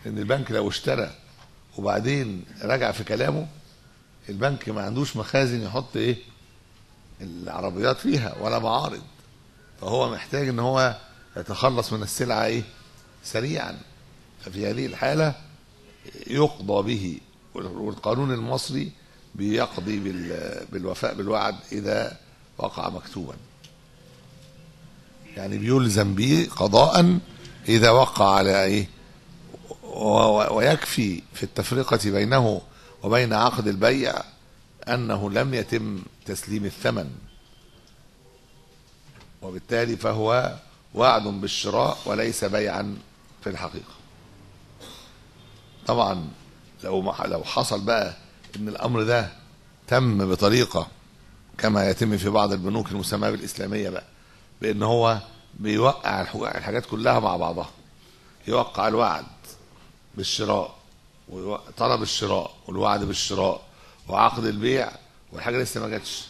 إن البنك لو اشترى وبعدين رجع في كلامه، البنك ما عندوش مخازن يحط إيه العربيات فيها ولا معارض، فهو محتاج إن هو يتخلص من السلعة إيه سريعا. ففي هذه الحالة يقضى به، والقانون المصري بيقضي بالوفاء بالوعد إذا وقع مكتوبا، يعني بيلزم به قضاء إذا وقع على إيه، ويكفي في التفرقة بينه وبين عقد البيع أنه لم يتم تسليم الثمن، وبالتالي فهو وعد بالشراء وليس بيعا في الحقيقة. طبعا لو لو حصل بقى إن الأمر ده تم بطريقة كما يتم في بعض البنوك المسمى بالإسلامية بقى، بإن هو بيوقع الحاجات كلها مع بعضها، يوقع الوعد بالشراء وطلب الشراء والوعد بالشراء وعقد البيع والحاجة لسه ما جاتش،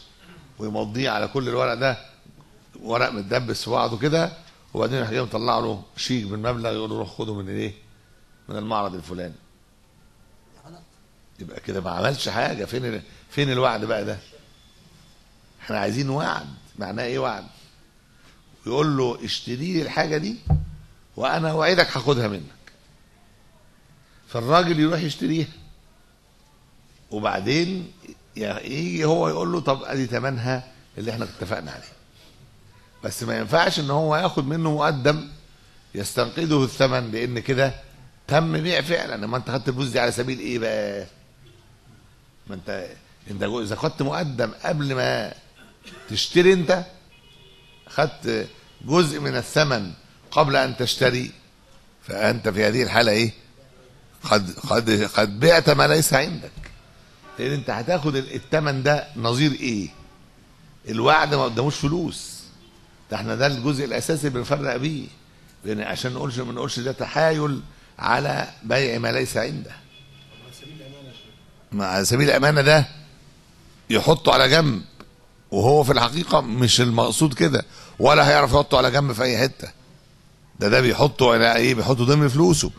ويمضيه على كل الورق ده ورق متدبس في بعضه كده، وبعدين يروح يطلع له شيك بالمبلغ يقول له روح خده من ايه من المعرض الفلاني. يبقى كده ما عملش حاجة. فين فين الوعد بقى ده؟ احنا عايزين وعد. معناه ايه وعد؟ يقول له اشتري لي الحاجة دي وانا وعدك هاخدها منك، فالراجل يروح يشتريها، وبعدين يجي هو يقول له طب ادي ثمنها اللي احنا اتفقنا عليه، بس ما ينفعش ان هو ياخد منه مقدم يستنقذه الثمن، لان كده تم بيع فعلا. ما انت خدت الفلوس دي على سبيل ايه بقى؟ ما انت انت اذا خدت مقدم قبل ما تشتري، انت خدت جزء من الثمن قبل ان تشتري، فانت في هذه الحاله ايه؟ قد قد قد بعت ما ليس عندك، لان انت هتاخد الثمن ده نظير ايه؟ الوعد ما قداموش فلوس. ده احنا ده الجزء الاساسي بنفرق بيه، لان عشان ما نقولش ما نقولش ده تحايل على بيع ما ليس عنده. على سبيل الامانه، مع سبيل الامانه ده يحطه على جنب، وهو في الحقيقه مش المقصود كده، ولا هيعرف يحطه على جنب في اي حته. ده ده بيحطه على ايه؟ بيحطه ضمن فلوسه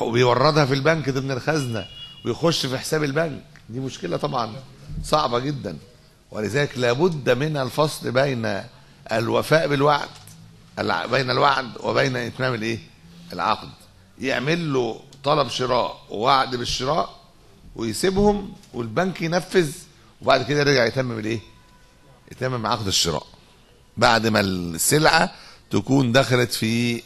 وبيوردها في البنك ضمن الخزنه ويخش في حساب البنك. دي مشكله طبعا صعبه جدا، ولذلك لابد من الفصل بين الوفاء بالوعد، بين الوعد وبين اتمام الايه؟ العقد. يعمل له طلب شراء ووعد بالشراء ويسيبهم والبنك ينفذ، وبعد كده يرجع يتمم الايه؟ يتمم عقد الشراء بعد ما السلعه تكون دخلت في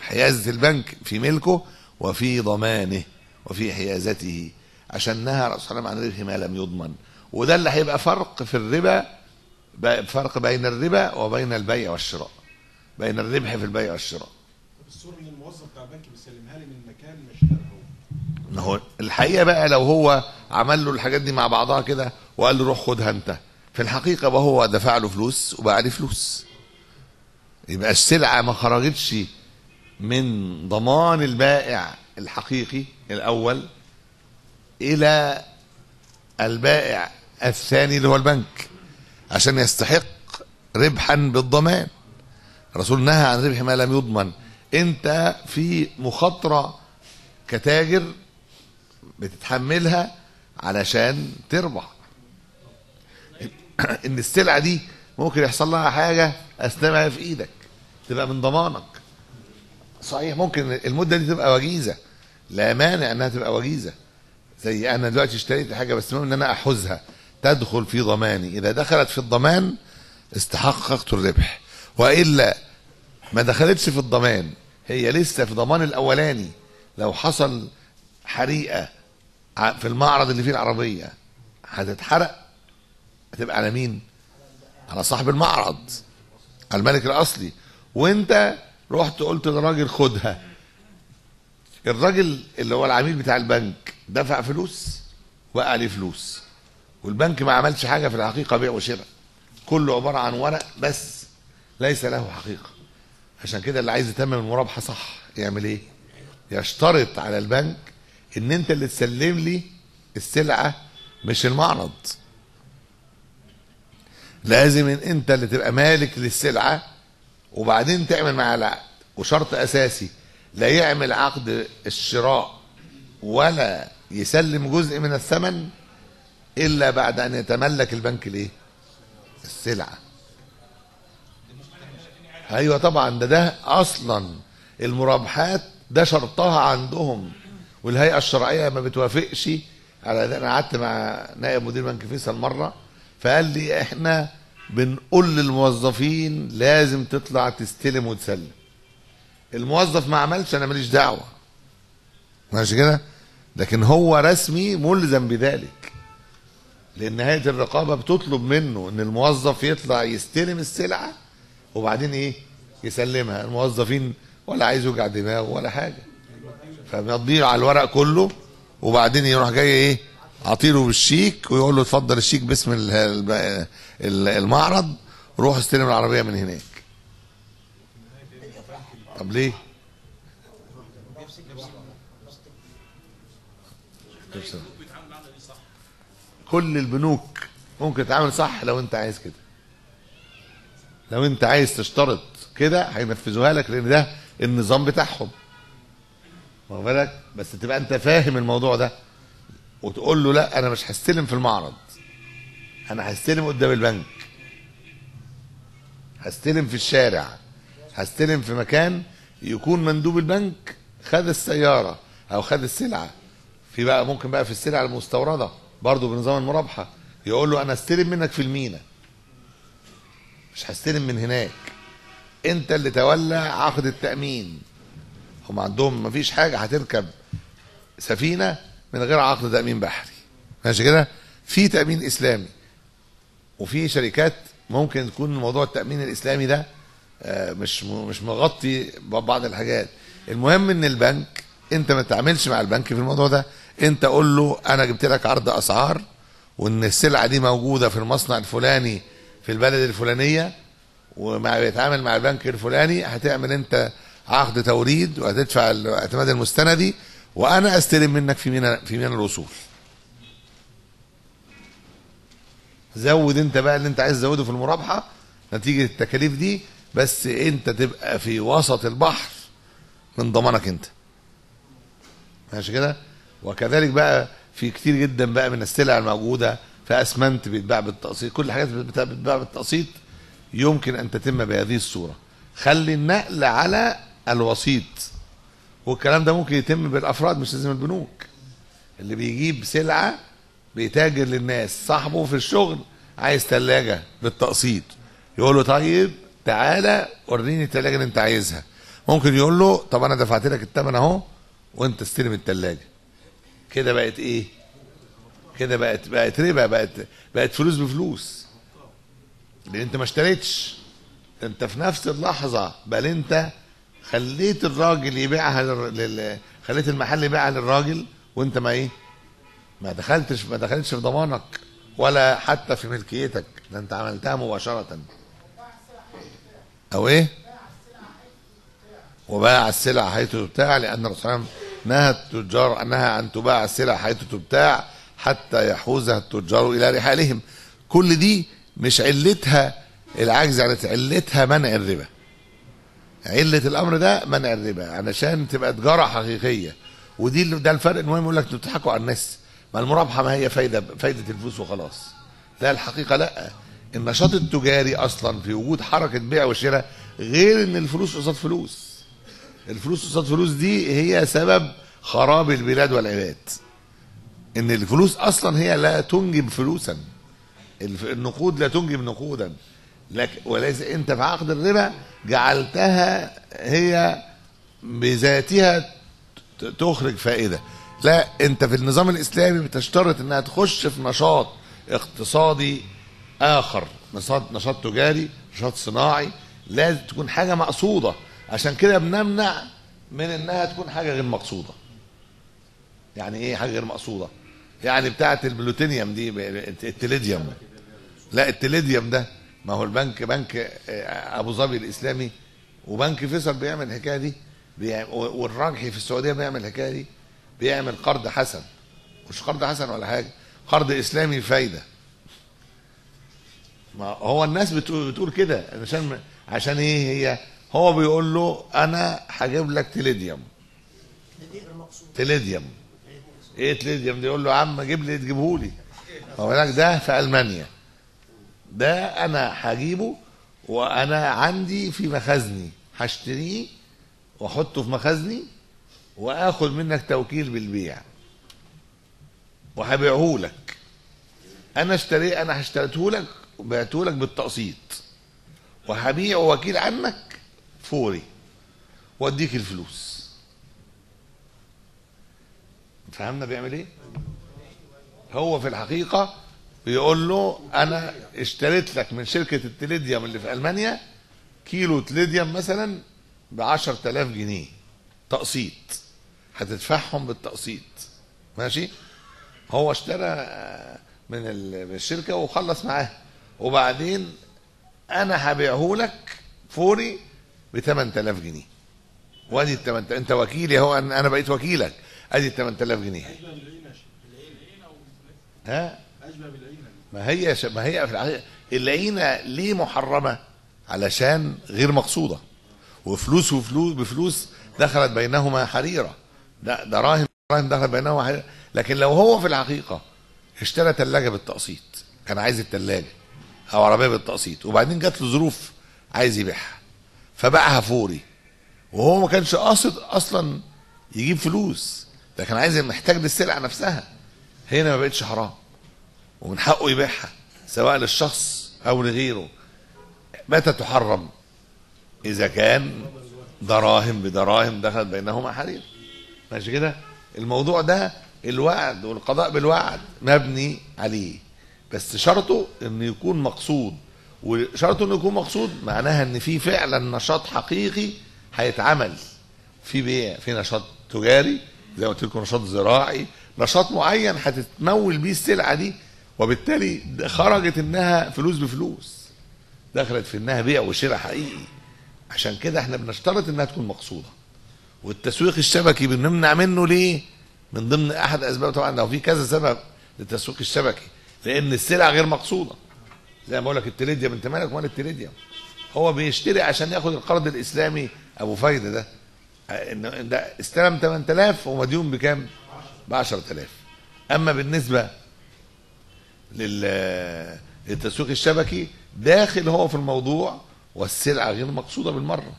حيازه البنك، في ملكه وفي ضمانه وفي حيازته، عشان نهى الرسول صلى الله عليه وسلم عن الربا ما لم يضمن. وده اللي هيبقى فرق في الربا، فرق بين الربا وبين البيع والشراء، بين الربح في البيع والشراء. الصورة اللي الموظف بتاع البنك بيسلمها لي من مكان ما اشتراها هو. الحقيقة بقى لو هو عمل له الحاجات دي مع بعضها كده وقال له روح خدها انت، في الحقيقة بقى هو دفع له فلوس وبقى عليه فلوس، يبقى السلعة ما خرجتش من ضمان البائع الحقيقي الأول إلى البائع الثاني اللي هو البنك عشان يستحق ربحا بالضمان. الرسول نهى عن ربح ما لم يضمن. انت في مخاطرة كتاجر بتتحملها علشان تربح، ان السلعة دي ممكن يحصل لها حاجة اثناء في ايدك تبقى من ضمانك. صحيح ممكن المدة دي تبقى وجيزة، لا مانع انها تبقى وجيزة، زي انا دلوقتي اشتريت حاجة بس المهم ان انا احوزها تدخل في ضماني. اذا دخلت في الضمان استحققت الربح، والا ما دخلتش في الضمان هي لسه في ضمان الاولاني. لو حصل حريقه في المعرض اللي فيه العربيه هتتحرق، هتبقى على مين؟ على صاحب المعرض، على الملك الاصلي. وانت رحت قلت للراجل خدها، الراجل اللي هو العميل بتاع البنك دفع فلوس وقع عليه فلوس، والبنك ما عملش حاجه في الحقيقه، بيع وشراء كله عباره عن ورق بس ليس له حقيقه. عشان كده اللي عايز يتمم المرابحه صح يعمل ايه؟ يشترط على البنك ان انت اللي تسلم لي السلعه مش المعرض، لازم ان انت اللي تبقى مالك للسلعه، وبعدين تعمل معاه العقد. وشرط اساسي، لا يعمل عقد الشراء ولا يسلم جزء من الثمن الا بعد ان يتملك البنك الايه؟ السلعه. ايوه طبعا، ده ده اصلا المرابحات ده شرطها عندهم، والهيئه الشرعيه ما بتوافقش على ده. انا قعدت مع نائب مدير بنك فيصل مره فقال لي احنا بنقول للموظفين لازم تطلع تستلم وتسلم، الموظف ما عملش انا ماليش دعوه، ماشي كده، لكن هو رسمي ملزم بذلك، لان هيئه الرقابه بتطلب منه ان الموظف يطلع يستلم السلعه وبعدين ايه؟ يسلمها. الموظفين ولا عايز يوجع دماغه ولا حاجه، فبيضيع على الورق كله، وبعدين يروح جاي ايه؟ عطيله بالشيك ويقول له اتفضل الشيك باسم المعرض، روح استلم العربيه من هناك. طب ليه؟ كل البنوك ممكن تتعامل صح لو انت عايز كده، لو انت عايز تشترط كده هينفذوها لك، لان ده النظام بتاعهم، واخد بالك؟ بس تبقى انت فاهم الموضوع ده، وتقول له لا انا مش هستلم في المعرض، انا هستلم قدام البنك، هستلم في الشارع، هستلم في مكان يكون مندوب البنك خد السياره او خد السلعه. في بقى ممكن بقى في السلع المستورده برضه بنظام المرابحه يقول له انا استلم منك في المينا، مش هستلم من هناك، انت اللي تولى عقد التامين. هم عندهم مفيش حاجه هتركب سفينه من غير عقد تامين بحري، ماشي كده؟ في تامين اسلامي، وفي شركات ممكن تكون موضوع التامين الاسلامي ده مش مش مغطي بعض الحاجات. المهم ان البنك انت ما تتعاملش مع البنك في الموضوع ده، انت قول له انا جبت لك عرض اسعار، وان السلعه دي موجوده في المصنع الفلاني في البلد الفلانيه، ومع بيتعامل مع البنك الفلاني، هتعمل انت عقد توريد وهتدفع الاعتماد المستندي، وانا استلم منك في مينا في مينا الوصول. زود انت بقى اللي انت عايز تزوده في المرابحه نتيجه التكاليف دي، بس انت تبقى في وسط البحر من ضمانك انت، ماشي كده؟ وكذلك بقى في كتير جدا بقى من السلع الموجوده، فاسمنت بيتباع بالتقسيط، كل الحاجات بتتباع بالتقسيط يمكن ان تتم بهذه الصوره. خلي النقل على الوسيط، والكلام ده ممكن يتم بالافراد مش لازم البنوك. اللي بيجيب سلعه بيتاجر للناس، صاحبه في الشغل عايز ثلاجه بالتقسيط، يقول له طيب تعالى وريني الثلاجه اللي انت عايزها، ممكن يقول له طب انا دفعت لك الثمن اهو وانت استلم الثلاجه. كده بقت ايه؟ كده بقت بقت ربا، بقت بقت فلوس بفلوس، لان انت ما اشتريتش، انت في نفس اللحظه، بل انت خليت الراجل يبيعها لل... خليت المحل يبيعها للراجل، وانت ما ايه؟ ما دخلتش ما دخلتش في ضمانك ولا حتى في ملكيتك، ده انت عملتها مباشره. او ايه؟ وباع السلع حيث تبتاع، لأن الرسول نهى التجار نهى أن تباع السلع حيث تبتاع حتى يحوزها التجار إلى رحالهم. كل دي مش علتها العجز، يعني علتها منع الربا. علة الأمر ده منع الربا علشان تبقى تجارة حقيقية. ودي ده الفرق، إن هو يقول لك بتضحكوا على الناس، ما المرابحة ما هي فايدة فايدة الفلوس وخلاص. لا، الحقيقة لا، النشاط التجاري أصلا في وجود حركة بيع وشراء، غير إن الفلوس قصاد فلوس. الفلوس قصاد فلوس دي هي سبب خراب البلاد والعباد، إن الفلوس أصلا هي لا تنجب فلوسا، النقود لا تنجب نقودا. لكن وليس أنت في عقد الربا جعلتها هي بذاتها تخرج فائدة. لا، أنت في النظام الإسلامي بتشترط أنها تخش في نشاط اقتصادي آخر، نشاط نشاط تجاري، نشاط صناعي، لازم تكون حاجة مقصودة. عشان كده بنمنع من أنها تكون حاجة غير مقصودة. يعني إيه حاجة غير مقصودة؟ يعني بتاعة البلوتينيوم دي، التليديوم. لا، التليديوم ده ما هو البنك، بنك ابو ظبي الاسلامي وبنك فيصل بيعمل الحكايه دي، والرجحي في السعوديه بيعمل الحكايه دي، بيعمل قرض حسن، مش قرض حسن ولا حاجه، قرض اسلامي فايده. ما هو الناس بتقول كده عشان عشان ايه هي؟ هو بيقول له انا هجيب لك تليديوم. تليديوم ايه تليديوم ده؟ يقول له يا عم جيب لي تجيبه لي. ما بالك ده في المانيا، ده انا هجيبه وانا عندي في مخازني، هشتريه واحطه في مخازني واخد منك توكيل بالبيع وهبيعه لك. انا اشتريه، انا هشتريته لك وبعته لك بالتقسيط، وهبيعه وكيل عنك فوري واديك الفلوس. فهمنا بيعمل ايه؟ هو في الحقيقه بيقول له انا اشتريت لك من شركه التليديوم اللي في المانيا كيلو تليديوم مثلا ب عشرة آلاف جنيه تقسيط، هتدفعهم بالتقسيط. ماشي؟ هو اشترى من الشركه وخلص معاها، وبعدين انا هبيعه لك فوري ب ثمانية آلاف جنيه، وادي ال ثمانية آلاف، انت وكيلي، هو انا بقيت وكيلك، ادي ال ثمانية آلاف جنيه. ها؟ ما هي ما هي العينة ليه محرمة؟ علشان غير مقصودة، وفلوس وفلوس بفلوس دخلت بينهما حريرة، ده دراهم دراهم دخلت بينهما حريرة. لكن لو هو في الحقيقة اشترى ثلاجة بالتقسيط، كان عايز الثلاجة أو عربية بالتقسيط، وبعدين جات له ظروف عايز يبيعها فباعها فوري، وهو ما كانش قاصد أصلا يجيب فلوس، ده كان عايز، محتاج للسلعة نفسها. هنا ما بقتش حرام، ومن حقه يبيعها سواء للشخص او لغيره. متى تحرم؟ اذا كان دراهم بدراهم دخلت بينهما حرير. ماشي كده؟ الموضوع ده الوعد والقضاء بالوعد مبني عليه، بس شرطه انه يكون مقصود، وشرطه انه يكون مقصود معناها ان في فعلا نشاط حقيقي هيتعمل في بيع، في نشاط تجاري زي ما قلت لكم، نشاط زراعي، نشاط معين هتتمول بيه السلعه دي، وبالتالي خرجت انها فلوس بفلوس، دخلت في انها بيع وشراء حقيقي. عشان كده احنا بنشترط انها تكون مقصوده. والتسويق الشبكي بنمنع منه ليه؟ من ضمن احد اسبابه طبعا، لو في كذا سبب للتسويق الشبكي، لان السلع غير مقصوده. زي ما بقول لك التليديوم، انت مالك ومال التليديوم؟ هو بيشتري عشان ياخد القرض الاسلامي ابو فايده ده، ده استلم ثمانية آلاف ومديون بكام؟ ب عشرة آلاف. اما بالنسبه للتسويق الشبكي داخل هو في الموضوع، والسلعه غير مقصوده بالمره.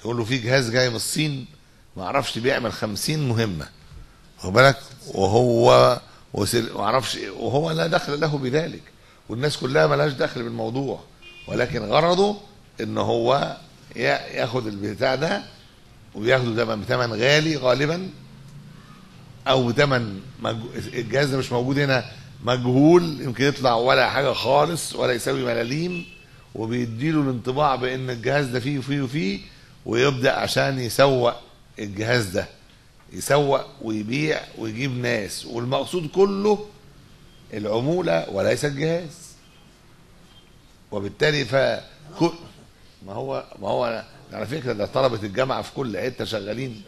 يقول له في جهاز جاي من الصين ما اعرفش بيعمل خمسين مهمه، واخد بالك، وهو ما اعرفش، وهو لا دخل له بذلك، والناس كلها مالهاش دخل بالموضوع، ولكن غرضه ان هو ياخد البتاع ده وياخده بثمن غالي غالبا، او بثمن الجهاز ده مش موجود هنا، مجهول، يمكن يطلع ولا حاجه خالص ولا يساوي ملاليم، وبيديله الانطباع بان الجهاز ده فيه وفيه وفيه، ويبدا عشان يسوق الجهاز ده، يسوق ويبيع ويجيب ناس، والمقصود كله العموله وليس الجهاز. وبالتالي ف ما هو ما هو على فكره ده طلبه الجامعه في كل حته شغالين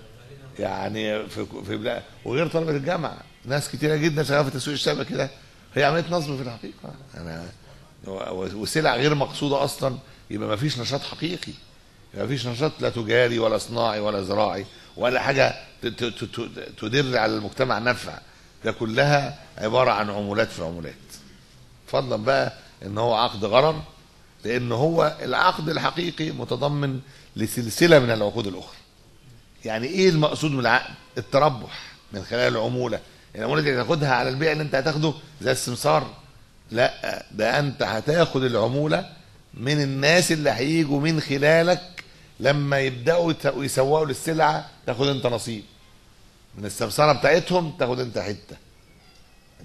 يعني في في بلاد، وغير طلبه الجامعه ناس كتيره جدا شغاله في التسويق الشبكي ده. هي عمليه نصب في الحقيقه انا وسلع غير مقصوده اصلا، يبقى ما فيش نشاط حقيقي، يبقى ما فيش نشاط لا تجاري ولا صناعي ولا زراعي ولا حاجه تدر على المجتمع نفع. ده كلها عباره عن عمولات في عمولات، فضلا بقى ان هو عقد غرر، لان هو العقد الحقيقي متضمن لسلسله من العقود الاخرى. يعني ايه المقصود من العقد؟ التربح من خلال العموله. العموله دي هتاخدها على البيع اللي انت هتاخده زي السمسار؟ لا، ده انت هتاخد العموله من الناس اللي هيجوا من خلالك لما يبداوا يسوقوا للسلعه، تاخد انت نصيب من السمساره بتاعتهم، تاخد انت حته.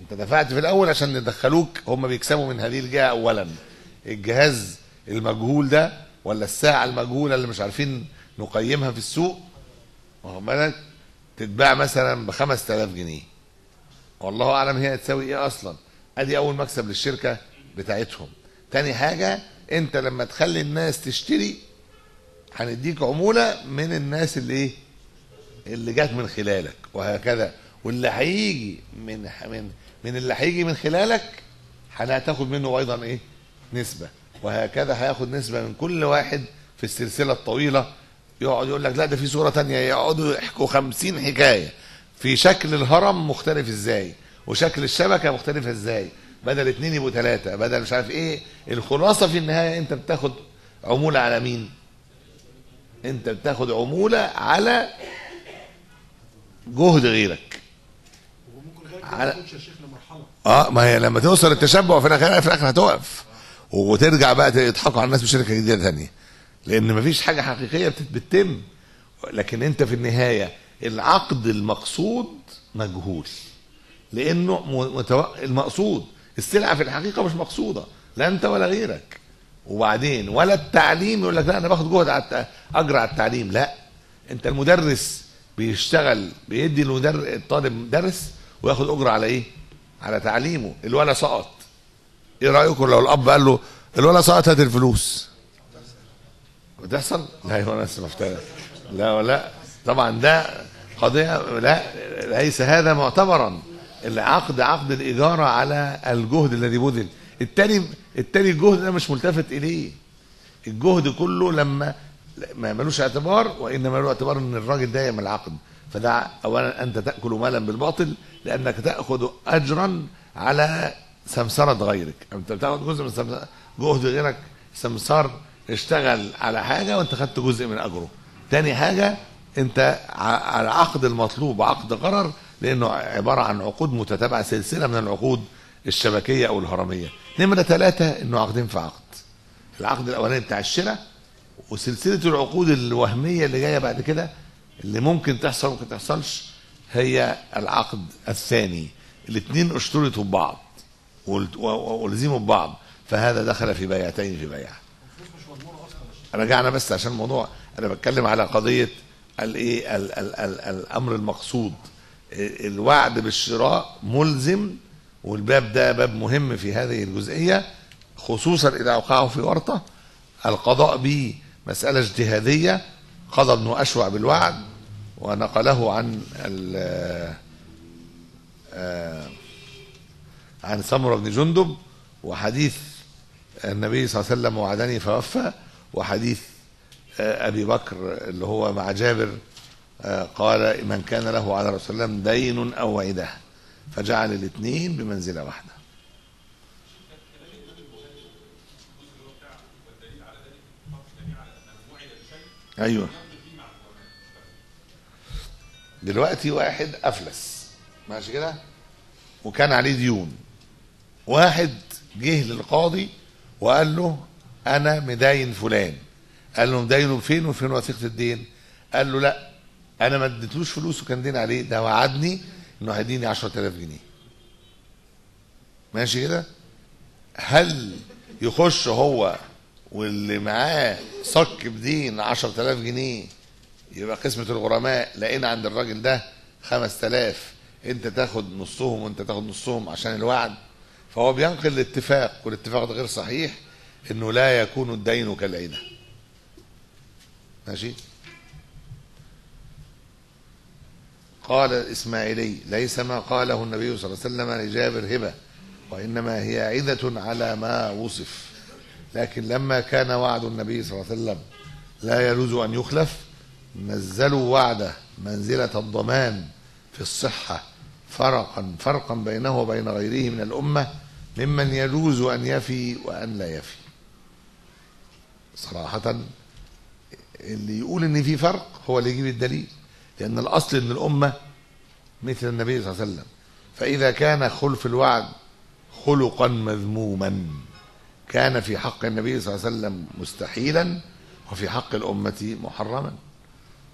انت دفعت في الاول عشان يدخلوك، هم بيكسبوا من هذه الجهه اولا، الجهاز المجهول ده ولا الساعه المجهوله اللي مش عارفين نقيمها في السوق، واخد بالك؟ تتباع مثلا ب خمسة آلاف جنيه، والله اعلم هي هتساوي ايه اصلا. ادي اول مكسب للشركه بتاعتهم. تاني حاجه، انت لما تخلي الناس تشتري هنديك عموله من الناس اللي ايه؟ اللي جات من خلالك، وهكذا. واللي هيجي من من من اللي هيجي من خلالك هتاخد منه ايضا ايه؟ نسبه، وهكذا. هياخد نسبه من كل واحد في السلسله الطويله. يقعد يقول لك لا ده في صوره ثانيه، يقعدوا يحكوا خمسين حكايه في شكل الهرم مختلف ازاي، وشكل الشبكه مختلفه ازاي، بدل اتنين يبقوا ثلاثه، بدل مش عارف ايه. الخلاصه في النهايه انت بتاخد عموله على مين؟ انت بتاخد عموله على جهد غيرك. وممكن غيرك ما يكونش يا شيخنا مرحله. اه ما هي لما توصل التشبع في الاخر في الاخر هتقف، وترجع بقى يضحكوا على الناس بشركه جديده ثانيه، لان مفيش حاجه حقيقيه بتتم. لكن انت في النهايه العقد المقصود مجهول، لانه المقصود السلعه في الحقيقه مش مقصوده، لا انت ولا غيرك. وبعدين ولا التعليم يقول لك لا انا باخد جهد على اجر على التعليم، لا. انت المدرس بيشتغل، بيدي الطالب درس وياخد اجر على ايه؟ على تعليمه. الولد سقط، ايه رايكم لو الاب قال له الولد سقط هات الفلوس؟ بتحصل؟ لا يا ناس مفترس، لا لا طبعا ده قضيه لا، ليس هذا معتبرا. العقد عقد الاجاره على الجهد الذي بذل. التاني التاني الجهد ده مش ملتفت اليه، الجهد كله لما ما ملوش اعتبار، وانما له اعتبار ان الراجل ده يعمل عقد. فده اولا انت تاكل مالا بالباطل، لانك تاخذ اجرا على سمسره غيرك. انت بتاخد جزء من جهد غيرك، سمسار اشتغل على حاجه وانت خدت جزء من اجره. تاني حاجه انت على عقد المطلوب عقد غرر، لانه عباره عن عقود متتابعه، سلسله من العقود الشبكيه او الهرميه. نمره ثلاثه انه عقدين في عقد، العقد الاولاني بتاع الشراء، وسلسله العقود الوهميه اللي جايه بعد كده اللي ممكن تحصل وممكن تحصلش، هي العقد الثاني. الاثنين اشترطوا ببعض والزموا ببعض، فهذا دخل في بيعتين في بيعه. رجعنا بس عشان الموضوع، انا بتكلم على قضيه الايه الامر المقصود. الوعد بالشراء ملزم، والباب ده باب مهم في هذه الجزئيه، خصوصا اذا وقعوا في ورطه. القضاء به مساله اجتهاديه، قضى ابن اشوع بالوعد ونقله عن عن سمره بن جندب، وحديث النبي صلى الله عليه وسلم وعدني فوفى، وحديث ابي بكر اللي هو مع جابر قال من كان له على رسول الله دين او وعده فجعل الاثنين بمنزله واحده. ايوه دلوقتي واحد افلس ماشي كده وكان عليه ديون، واحد جه للقاضي وقال له انا مداين فلان، قال له مداينه فين وفين وثيقه الدين؟ قال له لا انا ما اديتلوش فلوس وكان دين عليه، ده وعدني انه هيديني عشرة آلاف جنيه ماشي كده. هل يخش هو واللي معاه صك بدين عشرة آلاف جنيه يبقى قسمه الغرماء؟ لقينا عند الراجل ده خمسة آلاف، انت تاخد نصهم وانت تاخد نصهم عشان الوعد. فهو بينقل الاتفاق، والاتفاق ده غير صحيح، انه لا يكون الدين كالعينه. ماشي. قال الإسماعيلي: ليس ما قاله النبي صلى الله عليه وسلم لجابر هبة، وإنما هي عِذَةٌ على ما وصف، لكن لما كان وعد النبي صلى الله عليه وسلم لا يجوز أن يخلف، نزلوا وعده منزلة الضمان في الصحة فرقا فرقا بينه وبين غيره من الأمة ممن يجوز أن يفي وأن لا يفي. صراحة اللي يقول إن في فرق هو اللي يجيب الدليل، لأن الأصل إن الأمة مثل النبي صلى الله عليه وسلم، فإذا كان خلف الوعد خلقا مذموما كان في حق النبي صلى الله عليه وسلم مستحيلا، وفي حق الأمة محرما.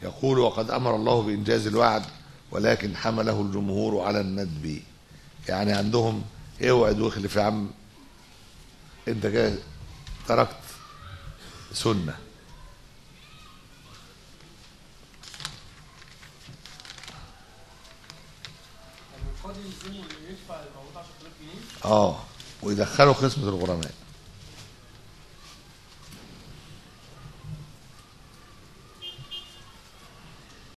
يقول: وقد أمر الله بإنجاز الوعد ولكن حمله الجمهور على الندب. يعني عندهم اوعد واخلف يا عم، انت كده تركت سنة. اه ويدخلوا قسمة الغرماء.